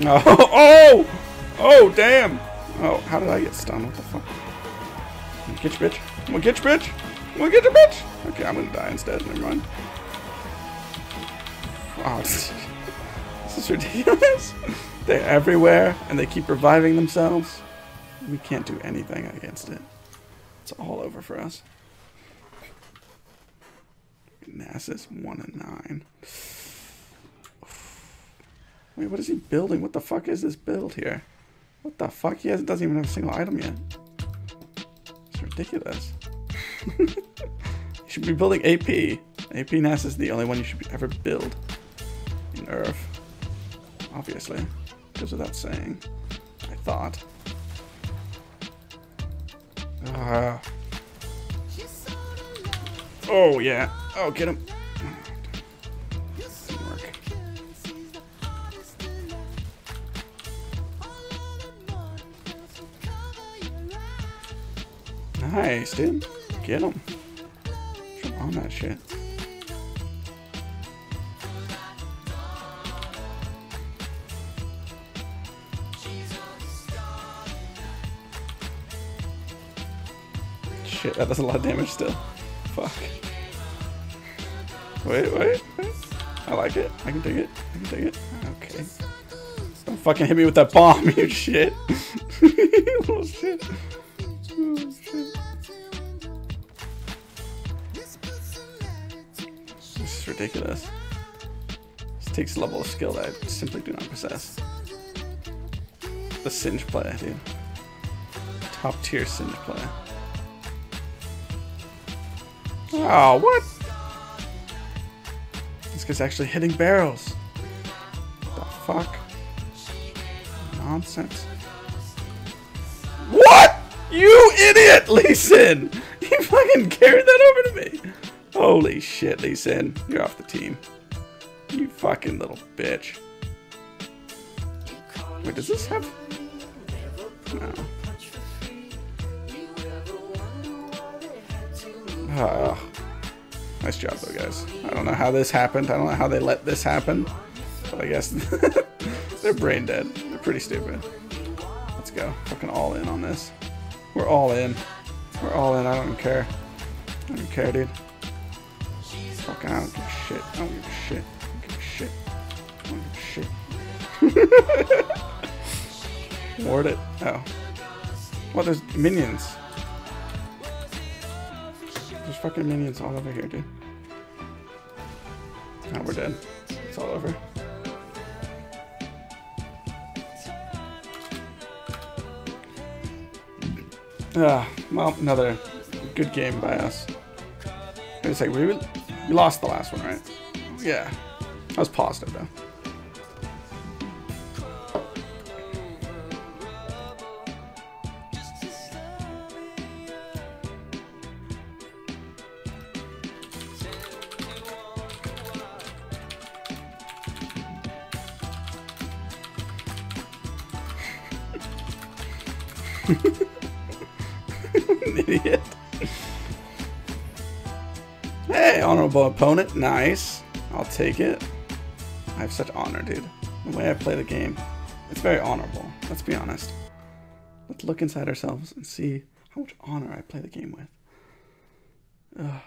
Oh, oh! Oh, damn! Oh, how did I get stunned? What the fuck? I'm gonna get you, bitch. I'm gonna get you, bitch. I'm gonna get you, bitch. Okay, I'm gonna die instead. Never mind. Oh, this is ridiculous. They're everywhere, and they keep reviving themselves. We can't do anything against it. It's all over for us. Nasus 1 and 9. Wait, what is he building? What the fuck is this build here? What the fuck? He doesn't even have a single item yet. It's ridiculous. You should be building AP. AP Nasus is the only one you should ever build in Earth. Obviously. Goes without saying. I thought. Oh yeah. Oh, get him. Didn't work. Nice, dude. Get him. Jump on that shit. Shit, that does a lot of damage still. Fuck. Wait. I like it. I can dig it. Okay. Don't fucking hit me with that bomb, you shit. Little shit. Oh, shit. This is ridiculous. This takes a level of skill that I simply do not possess. The Singed play, dude. Top tier Singed play. Oh, what? This guy's actually hitting barrels. What the fuck? Nonsense. What? You idiot, Lee Sin! He fucking carried that over to me. Holy shit, Lee Sin. You're off the team. You fucking little bitch. Wait, does this have... No. Oh, nice job though, guys. I don't know how this happened. I don't know how they let this happen. But I guess they're brain dead. They're pretty stupid. Let's go. Fucking all in on this. We're all in. We're all in. I don't even care. I don't care, dude. Fucking I don't give a shit. I don't give a shit. I don't give a shit. I don't give a shit. Ward it. Oh. Well, there's minions. There's fucking minions all over here, dude. Now we're dead. It's all over. Well, another good game by us. Wait a second, we lost the last one, right? Yeah. I was positive, though. Idiot. Hey, honorable opponent. Nice. I'll take it. I have such honor, dude. The way I play the game, it's very honorable. Let's be honest. Let's look inside ourselves and see how much honor I play the game with. Ugh,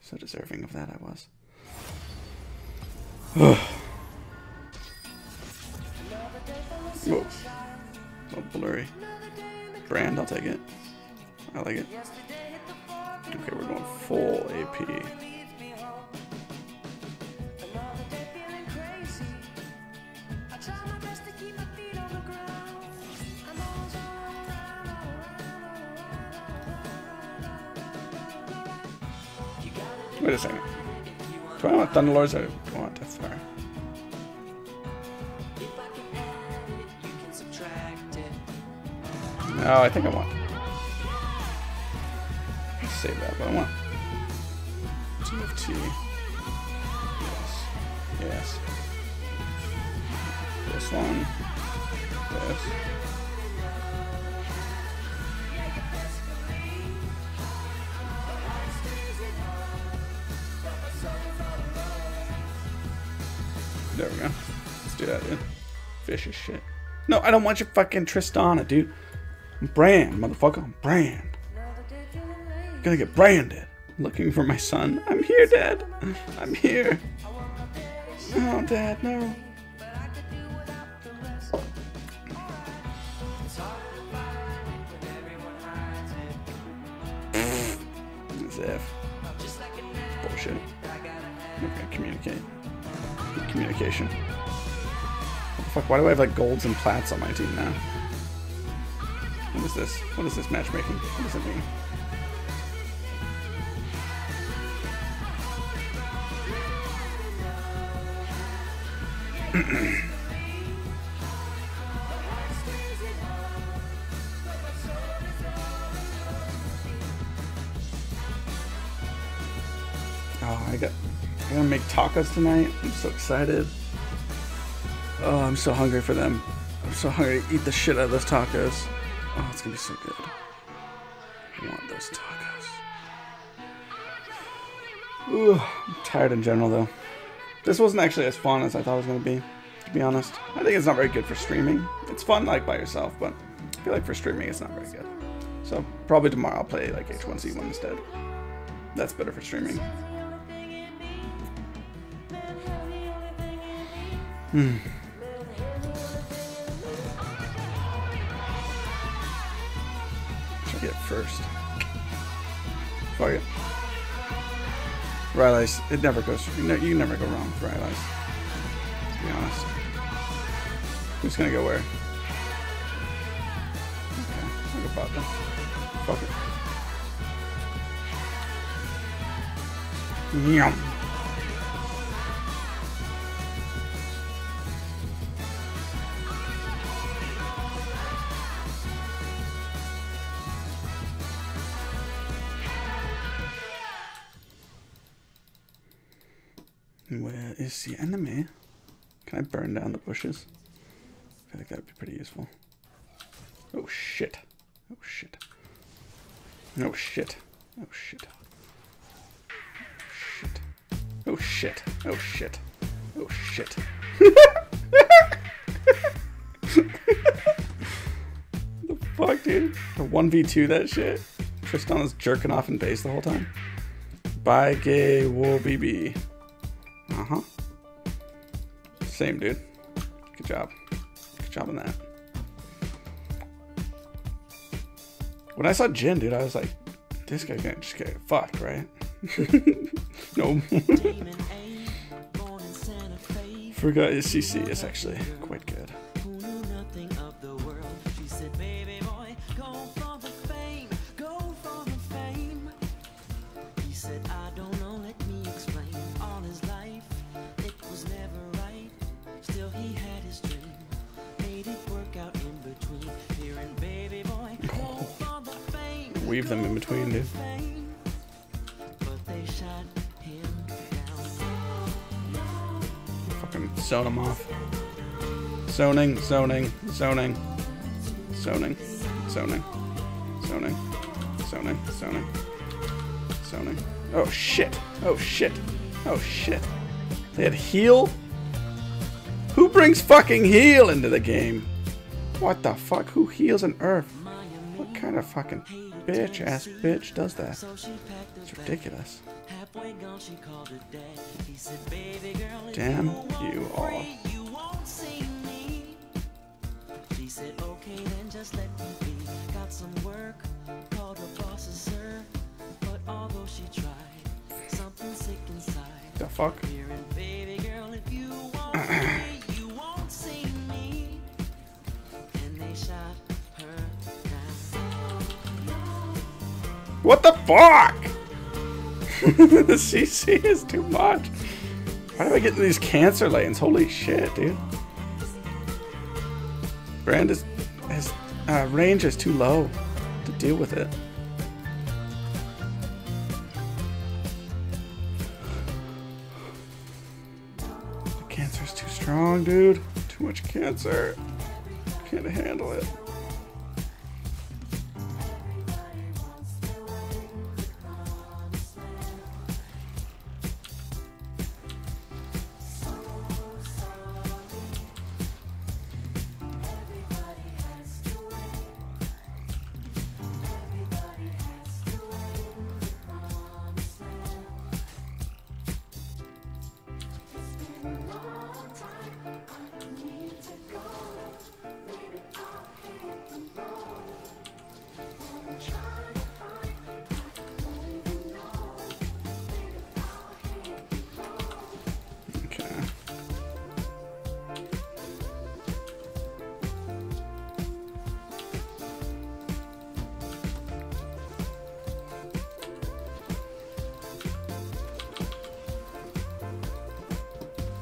so deserving of that I was. Ugh. Whoa. A little blurry. Brand, I'll take it. I like it. Okay, we're going full AP. Wait a second. Do I want Thunderlords or do I want Deathfire? No, I think I want. Save that, but I want TFT. Yes. This one. This. There we go. Let's do that, dude. Vicious shit. No, I don't want your fucking Tristana, dude. I'm Brand, motherfucker. I'm Brand. gonna get branded. Looking for my son. I'm here, Dad. I'm here. No, Dad, no. As if. Bullshit. We gotta communicate. Good communication. Fuck, why do I have like golds and plats on my team now? What is this? What is this matchmaking? What does it mean? Oh, I gotta make tacos tonight. I'm so excited. Oh, I'm so hungry for them. I'm so hungry to eat the shit out of those tacos. Oh, it's gonna be so good. I want those tacos. Ooh, I'm tired in general though. This wasn't actually as fun as I thought it was going to be honest. I think it's not very good for streaming. It's fun, like, by yourself, but I feel like for streaming it's not very good. So, probably tomorrow I'll play, like, H1Z1 instead. That's better for streaming. Hmm. Should I get it first? Fuck it. Ryleis, it never goes, you never go wrong with Ryleis, to be honest. Who's gonna go where? Okay, I'll go bot then. Fuck it. Yum! Where is the enemy? Can I burn down the bushes? I feel like that would be pretty useful. Oh shit. Oh shit. Oh shit. Oh shit. Oh shit. Oh shit. Oh shit. What the fuck, dude? A 1v2 that shit? Tristana's jerking off in base the whole time. Bye gay wool BB. Uh-huh. Same, dude. Good job. Good job on that. When I saw Jin, dude, I was like, this guy's gonna just get fucked, right? No. Forgot his CC is actually quite good. Weave them in between, dude. Fucking zone them off. Zoning, zoning, zoning, zoning, zoning, zoning, zoning, zoning, zoning. Oh shit! Oh shit! Oh shit! They had heal. Who brings fucking heal into the game? What the fuck? Who heals an Earth? What kind of fucking bitch ass bitch does that? It's ridiculous. Damn you all. The fuck? What the fuck? The CC is too much. Why do I get into these cancer lanes? Holy shit, dude. Brand is, his range is too low to deal with it. The cancer is too strong, dude. Too much cancer. Can't handle it.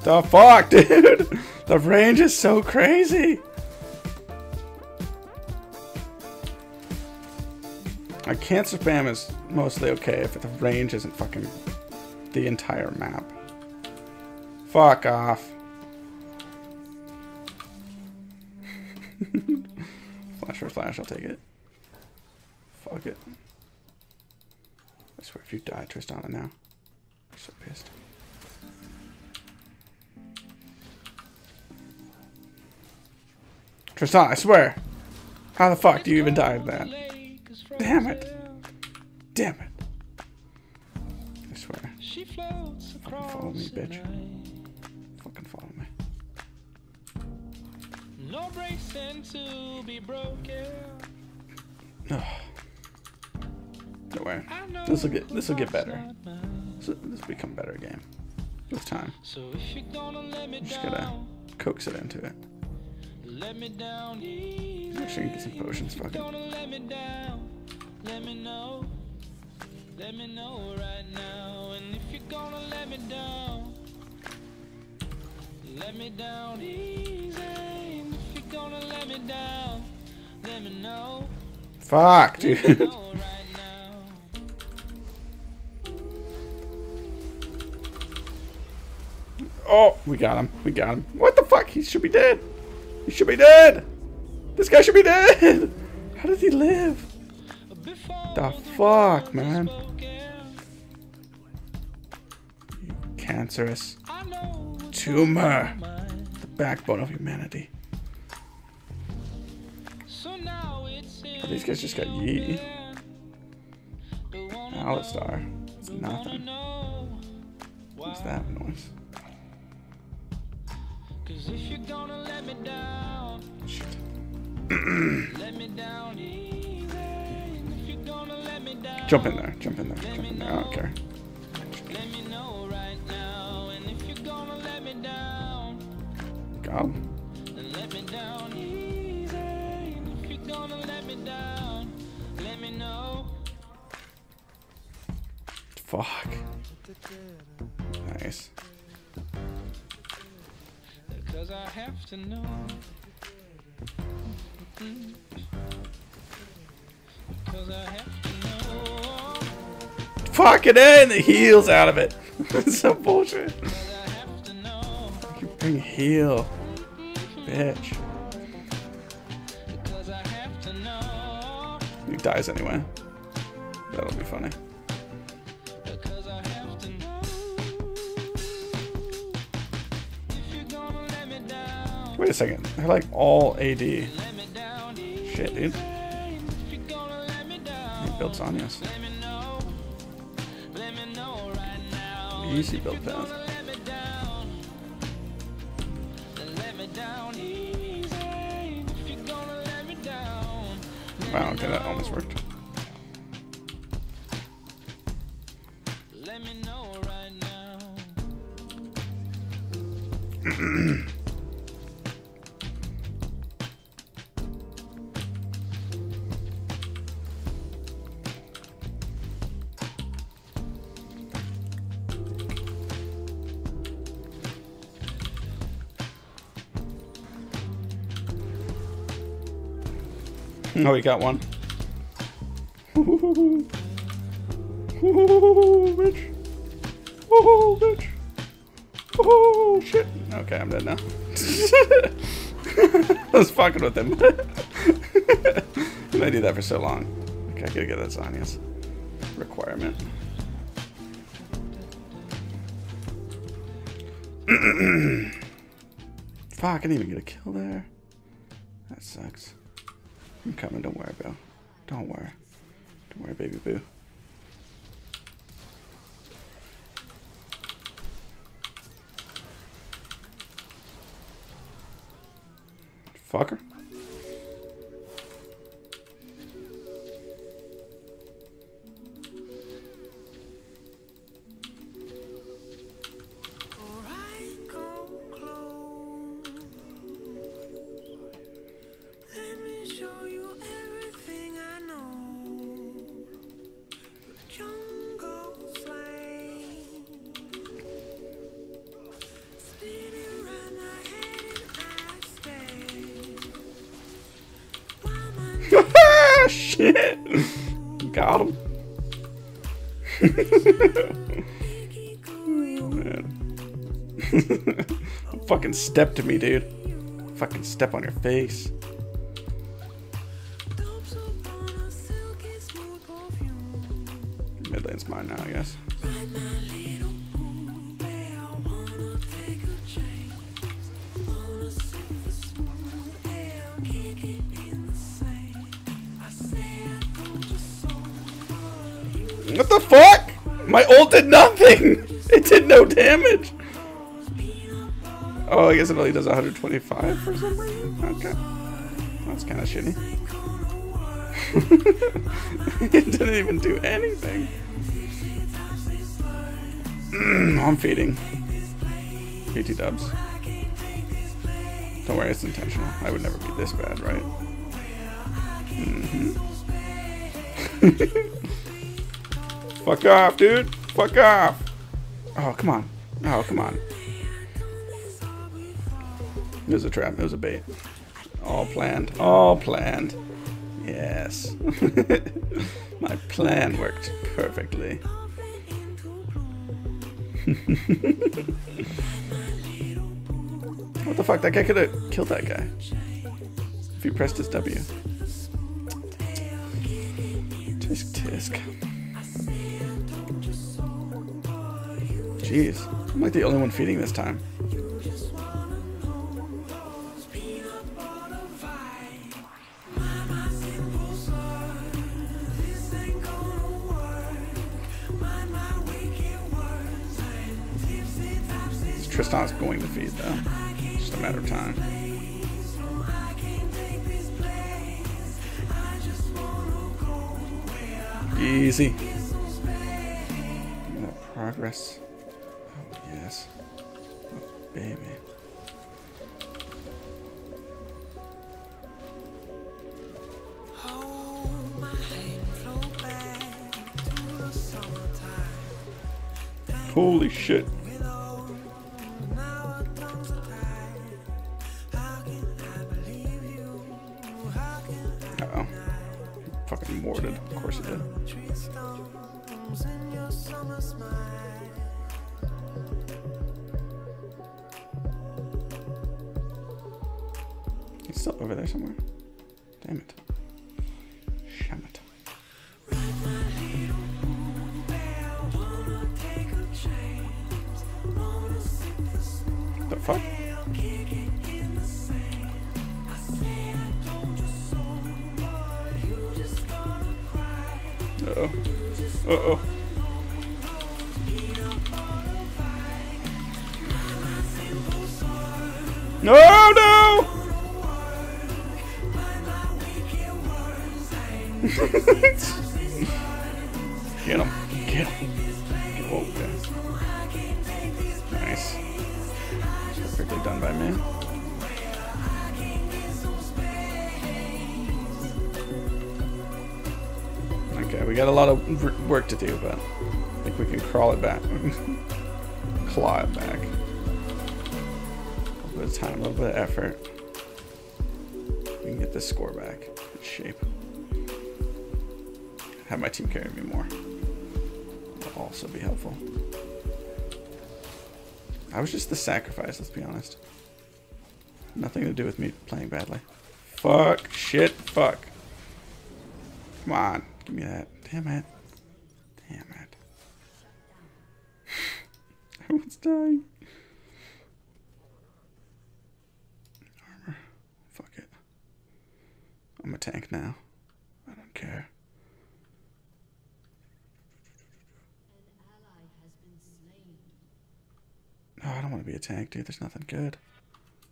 The fuck, dude? The range is so crazy. I can't spam is mostly okay if the range isn't fucking the entire map. Fuck off. Flash for flash, I'll take it. Fuck it. I swear if you die, Tristana now. I'm so pissed. Tristana, I swear! How the fuck do you even die in that? Damn it! Damn it! I swear. Fucking follow me, bitch. Fucking follow me. No bracing to be broken. No way. This'll get better. This'll become a better game. With time. I'm just gotta coax it into it. Let me down. Actually, get some potions. Fuck it. Let me down. Let me know. Let me know right now. And if you're gonna let me down easy. And if you're gonna let me know. Fuck, dude. Let me know right now. Oh, we got him. We got him. What the fuck? He should be dead. He should be dead! This guy should be dead! How does he live? The fuck, man? You cancerous tumor. The backbone of humanity. Oh, these guys just got Yi. Alistar. It's nothing. What's that noise? Cause if you're gonna let me down, let me down easy. If you're gonna let me down, jump in there, jump in there, jump in there. I don't care. Let me know right now. And if you're gonna let me down, go. Let me down easy. If you're gonna let me down, let me know. Fuck. Nice. Cause I have to know. Cause I have to know. Fuck it in! The heal's out of it. That's so bullshit. I have to know. You bring heal. Bitch. Cause I have to know. He dies anyway. That'll be funny. Wait a second, they're like all AD. Shit, dude. He built Zhonya's. Easy build path. Wow, okay, that almost worked. Oh, we got one. Woohoo! Woohoo, bitch! Woohoo, bitch! Woohoo, shit! Okay, I'm dead now. I was fucking with him. I do that for so long. Okay, I gotta get that Zhonya's requirement. Fuck, I didn't even get a kill there. That sucks. I'm coming, don't worry, Bill. Don't worry. Don't worry, baby boo. Fucker. Got him. Oh, man. Fucking step to me, dude. Fucking step on your face. Mid lane's mine now, I guess. What the fuck? My ult did nothing! It did no damage! Oh, I guess it only does 125 for some reason? Okay. That's kinda shitty. It didn't even do anything. I'm feeding. BT dubs. Don't worry, it's intentional. I would never be this bad, right? Mm-hmm. Fuck off, dude. Fuck off. Oh, come on. Oh, come on. It was a trap. It was a bait. All planned. All planned. Yes. My plan worked perfectly. What the fuck? That guy could have killed that guy if he pressed his W. Tisk, tisk. Jeez, I'm like the only one feeding this time. Tristana's going to feed though. It's just a matter of time. Easy. Progress. Yes. Oh, baby. Holy shit. Uh-oh. Fucking mortared. Of course it did. It's still over there somewhere. Damn it. Sham it. The fuck? Uh-oh. Uh-oh. No, no! Get him. Get him. Oh, okay. Nice. Perfectly done by me. Okay, we got a lot of work to do, but I think we can crawl it back. Claw it back. A little bit of time, a little bit of effort. We can get this score back in shape. Have my team carry me more. That'll also be helpful. I was just the sacrifice, let's be honest. Nothing to do with me playing badly. Fuck, shit, fuck. Come on, give me that. Damn it. Damn it. Everyone's dying. I'm a tank now. I don't care. No, I don't want to be a tank, dude. There's nothing good.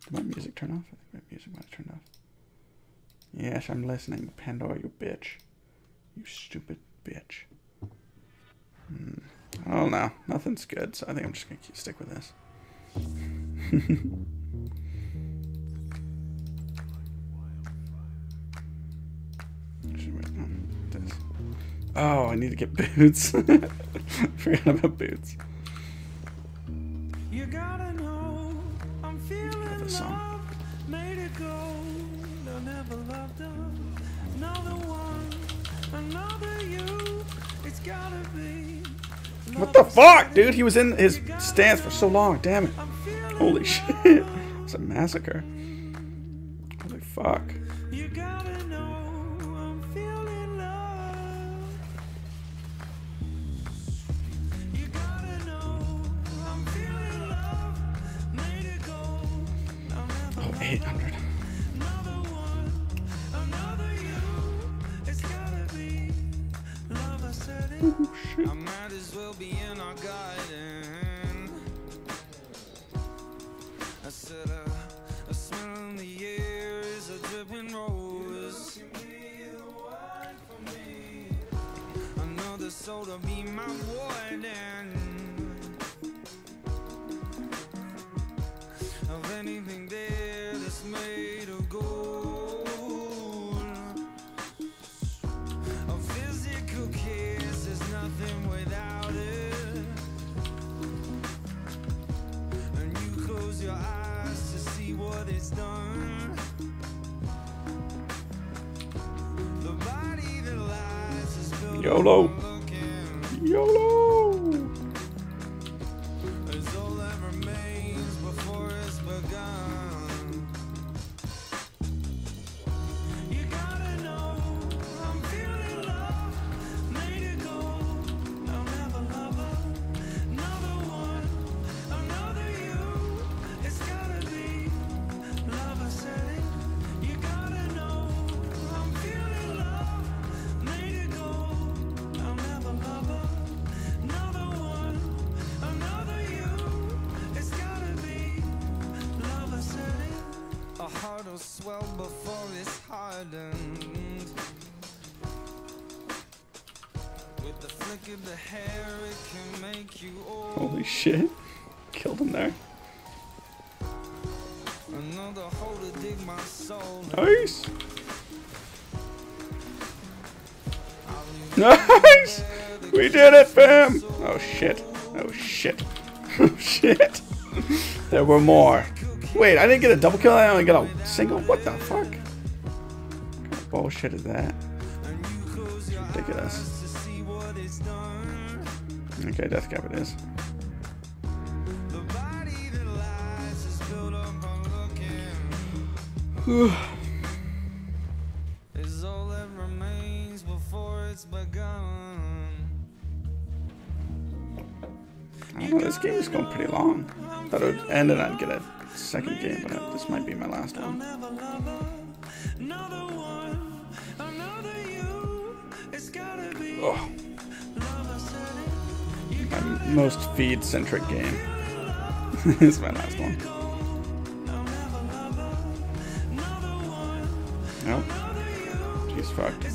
Did my music turn off? I think my music might have turned off. Yes, I'm listening. Pandora, you bitch. You stupid bitch. I don't know. Nothing's good, so I think I'm just going to stick with this. Oh, I need to get boots. Forgot about boots. You gotta know I'm feeling this song. Made it gold. I never loved them. Another one, another you. What the fuck, dude? He was in his stance for so long. Damn it. Holy shit. It's a massacre. Holy fuck. Oh, 800. Oh, shit. I might as well be in our garden. I said a smell in the air is a dripping rose. You can be the wine for me. Another soul to be my warden. Of anything there that's made of gold. Without it, and you close your eyes to see what it's done. The body that lies is built. YOLO. YOLO. There's all that remains before it's begun. You gotta know I'm feeling love. Swell before it's hardened. With the flick of the hair, it can make you old. Holy shit. Killed him there. Another hole to dig my soul. Nice. Nice. We did it, fam. Oh shit. Oh shit. Oh shit. There were more. Wait, I didn't get a double kill, I only got a single? What the fuck? What kind of bullshit is that? It's ridiculous. Okay, Deathcap it is. Whew. I don't know, this game is going pretty long. I thought it would end and I'd get it. Second game, but this might be my last one. Oh. My most feed-centric game. This is my last one. Nope. Jeez, fuck. Yeah.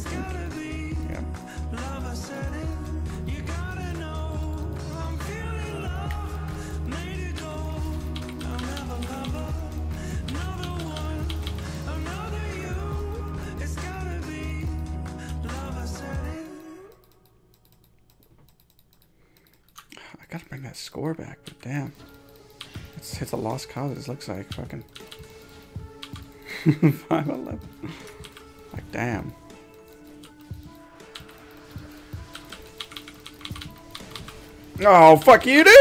Score back, but damn, it's a lost cause. This looks like fucking 5-11. Like damn. Oh fuck you, dude!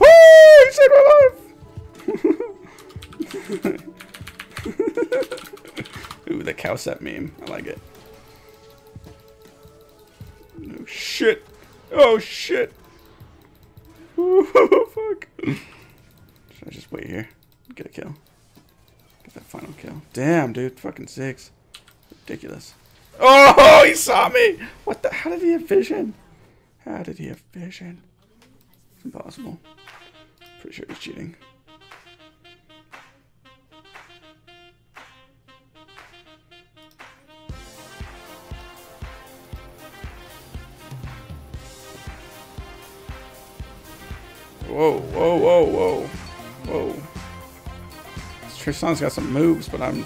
Oh, you saved my life. Ooh, the cowsep meme. I like it. Oh shit! Oh shit! Oh fuck! Should I just wait here? Get a kill. Get that final kill. Damn, dude! Fucking 6. Ridiculous. Oh, he saw me! What the? How did he have vision? How did he have vision? It's impossible. Pretty sure he's cheating. Whoa, whoa, whoa, whoa, whoa. Tristana's got some moves, but I'm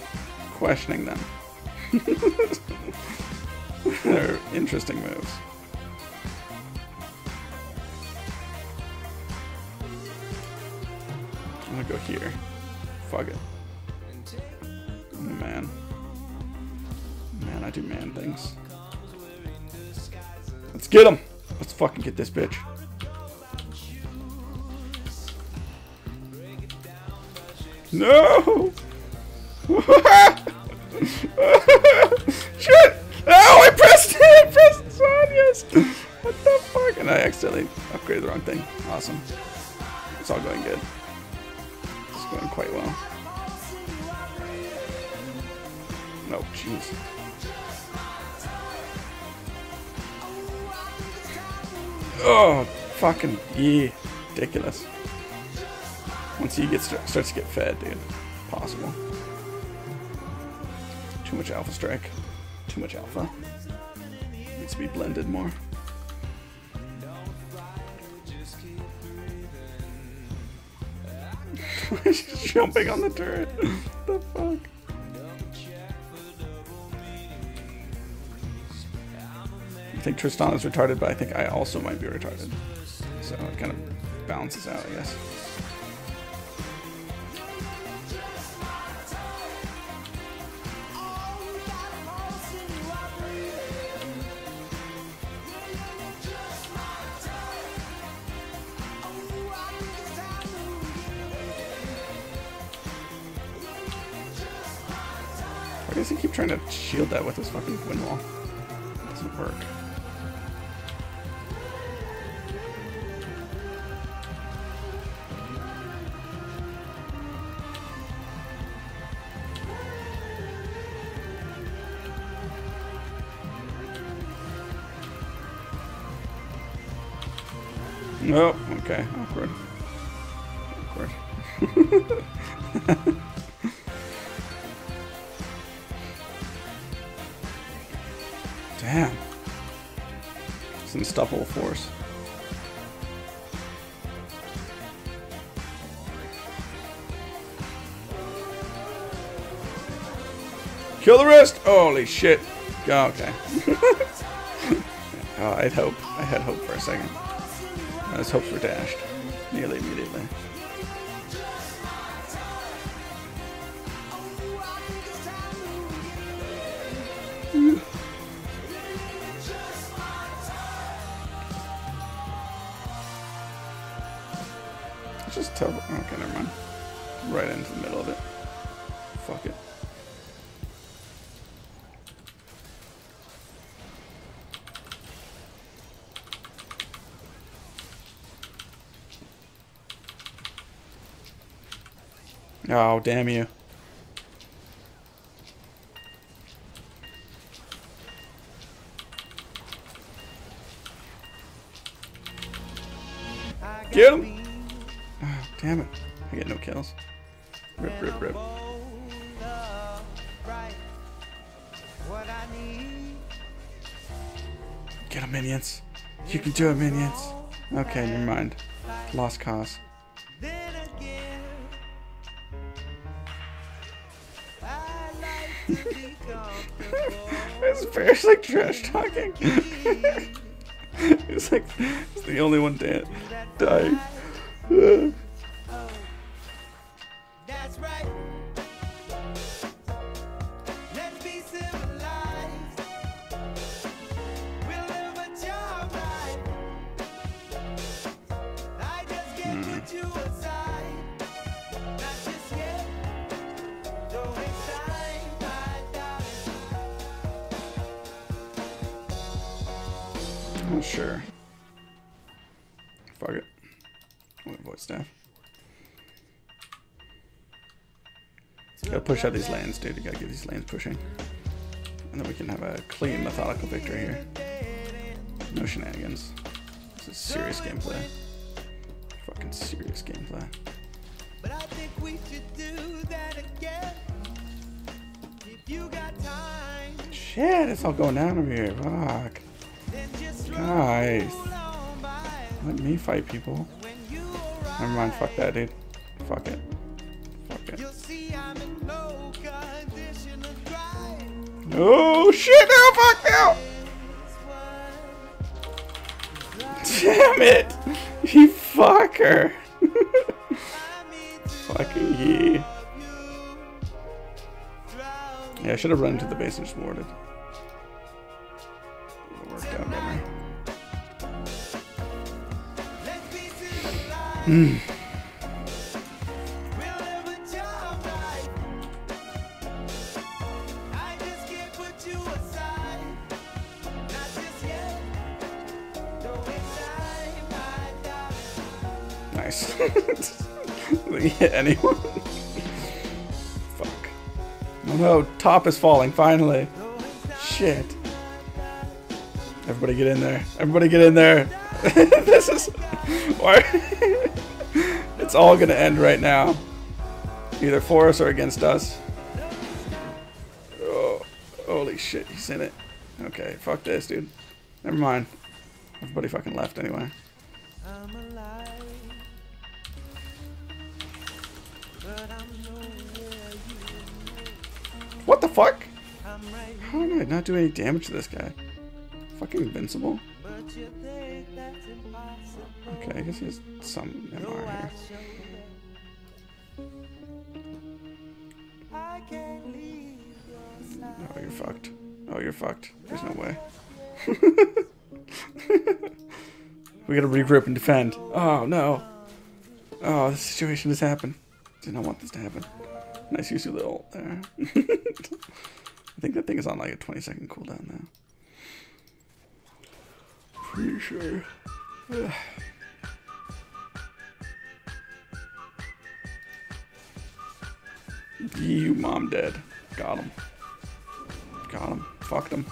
questioning them. They're interesting moves. I'm gonna go here. Fuck it. Oh, man. Man, I do man things. Let's get him. Let's fucking get this bitch. No! Shit! Oh, I pressed it! I pressed Zhonya's! What the fuck? And I accidentally upgraded the wrong thing. Awesome. It's all going good. It's going quite well. No, oh, jeez. Oh, fucking Yi. Ridiculous. Once Yi starts to get fed, dude. Possible. Too much alpha strike. Too much alpha. Needs to be blended more. She's jumping on the turret. What the fuck? I think Tristana's retarded, but I think I also might be retarded. So it kind of balances out, I guess. Why does he keep trying to shield that with his fucking wind wall? It doesn't work. Nope. Oh, okay. Awkward. Awkward. Damn. It's an unstoppable force. Kill the rest! Holy shit. Oh, okay. Oh, I had hope for a second. Those hopes were dashed nearly immediately. Okay, never mind. Right into the middle of it. Fuck it. Oh, damn you. Get him! Damn it. I get no kills. Rip, rip, rip. Get them, minions. You can do it, minions. Okay, never mind. Lost cause. This bear's like trash talking. It's like, it's the only one dying. Oh, sure. Fuck it. I'm gonna void staff. Gotta push out these lanes, dude. You gotta get these lanes pushing. And then we can have a clean, methodical victory here. No shenanigans. This is serious gameplay. Fucking serious gameplay. But I think we should do that again. If you got time. Shit, it's all going down over here. Fuck. Guys, let me fight people. Never mind, fuck that, dude. Fuck it. Fuck it. Oh shit! No, fuck no! Damn it! You fucker! Fucking Yi. Yeah, I should have run into the base and just warded. It worked out better. Nice. Did he hit anyone? Fuck. Oh no, top is falling, finally. Shit. Everybody get in there. Everybody get in there. This is... Why? It's all gonna end right now. Either for us or against us. Oh, holy shit, he's in it. Okay, fuck this, dude. Never mind. Everybody fucking left anyway. What the fuck? How did I not do any damage to this guy? Fucking invincible. Okay, I guess he has some MR here. Oh, you're fucked. Oh, you're fucked. There's no way. We gotta regroup and defend. Oh, no. Oh, this situation has happened. Did not want this to happen. Nice use of the ult there. I think that thing is on like a 20-second cooldown now. Pretty sure. Ugh. You mom dead. Got him. Got him. Fucked him.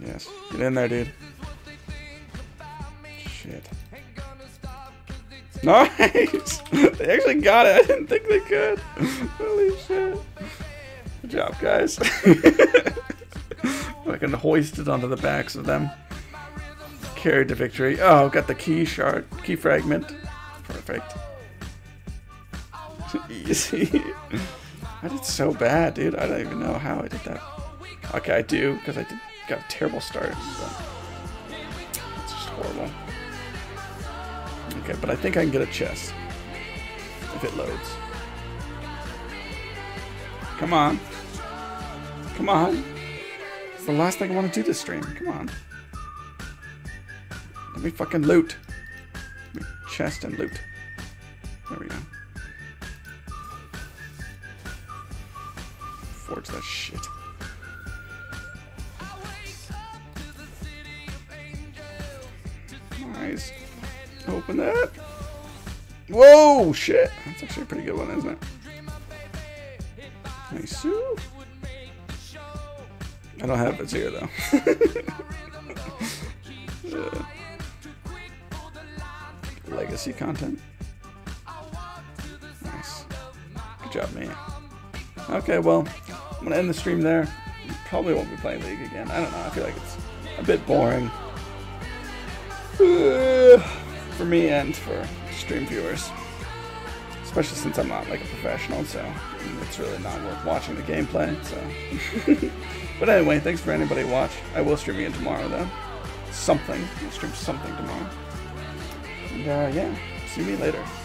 Yes. Get in there, dude. Shit. Nice! They actually got it. I didn't think they could. Holy shit. Good job, guys. Fucking hoisted onto the backs of them. Carried to victory. Oh, got the key shard. Key fragment. Perfect. Easy. I did so bad, dude. I don't even know how I did that. Okay, I do, because I got a terrible start. It's just horrible. Okay, but I think I can get a chest. If it loads. Come on. Come on. It's the last thing I want to do this stream. Come on. Let me fucking loot. Let me chest and loot. There we go. Forge that shit. Nice. Open that. Whoa, shit. That's actually a pretty good one, isn't it? Nice. Ooh. I don't have it here, though. Legacy content. Nice. Good job, man. Okay, well, I'm going to end the stream there. Probably won't be playing League again. I don't know. I feel like it's a bit boring. For me and for stream viewers, especially since I'm not like a professional, so it's really not worth watching the gameplay. So, but anyway, thanks for anybody who watched. I will stream again tomorrow, though. Something. I'll stream something tomorrow. And yeah, see me later.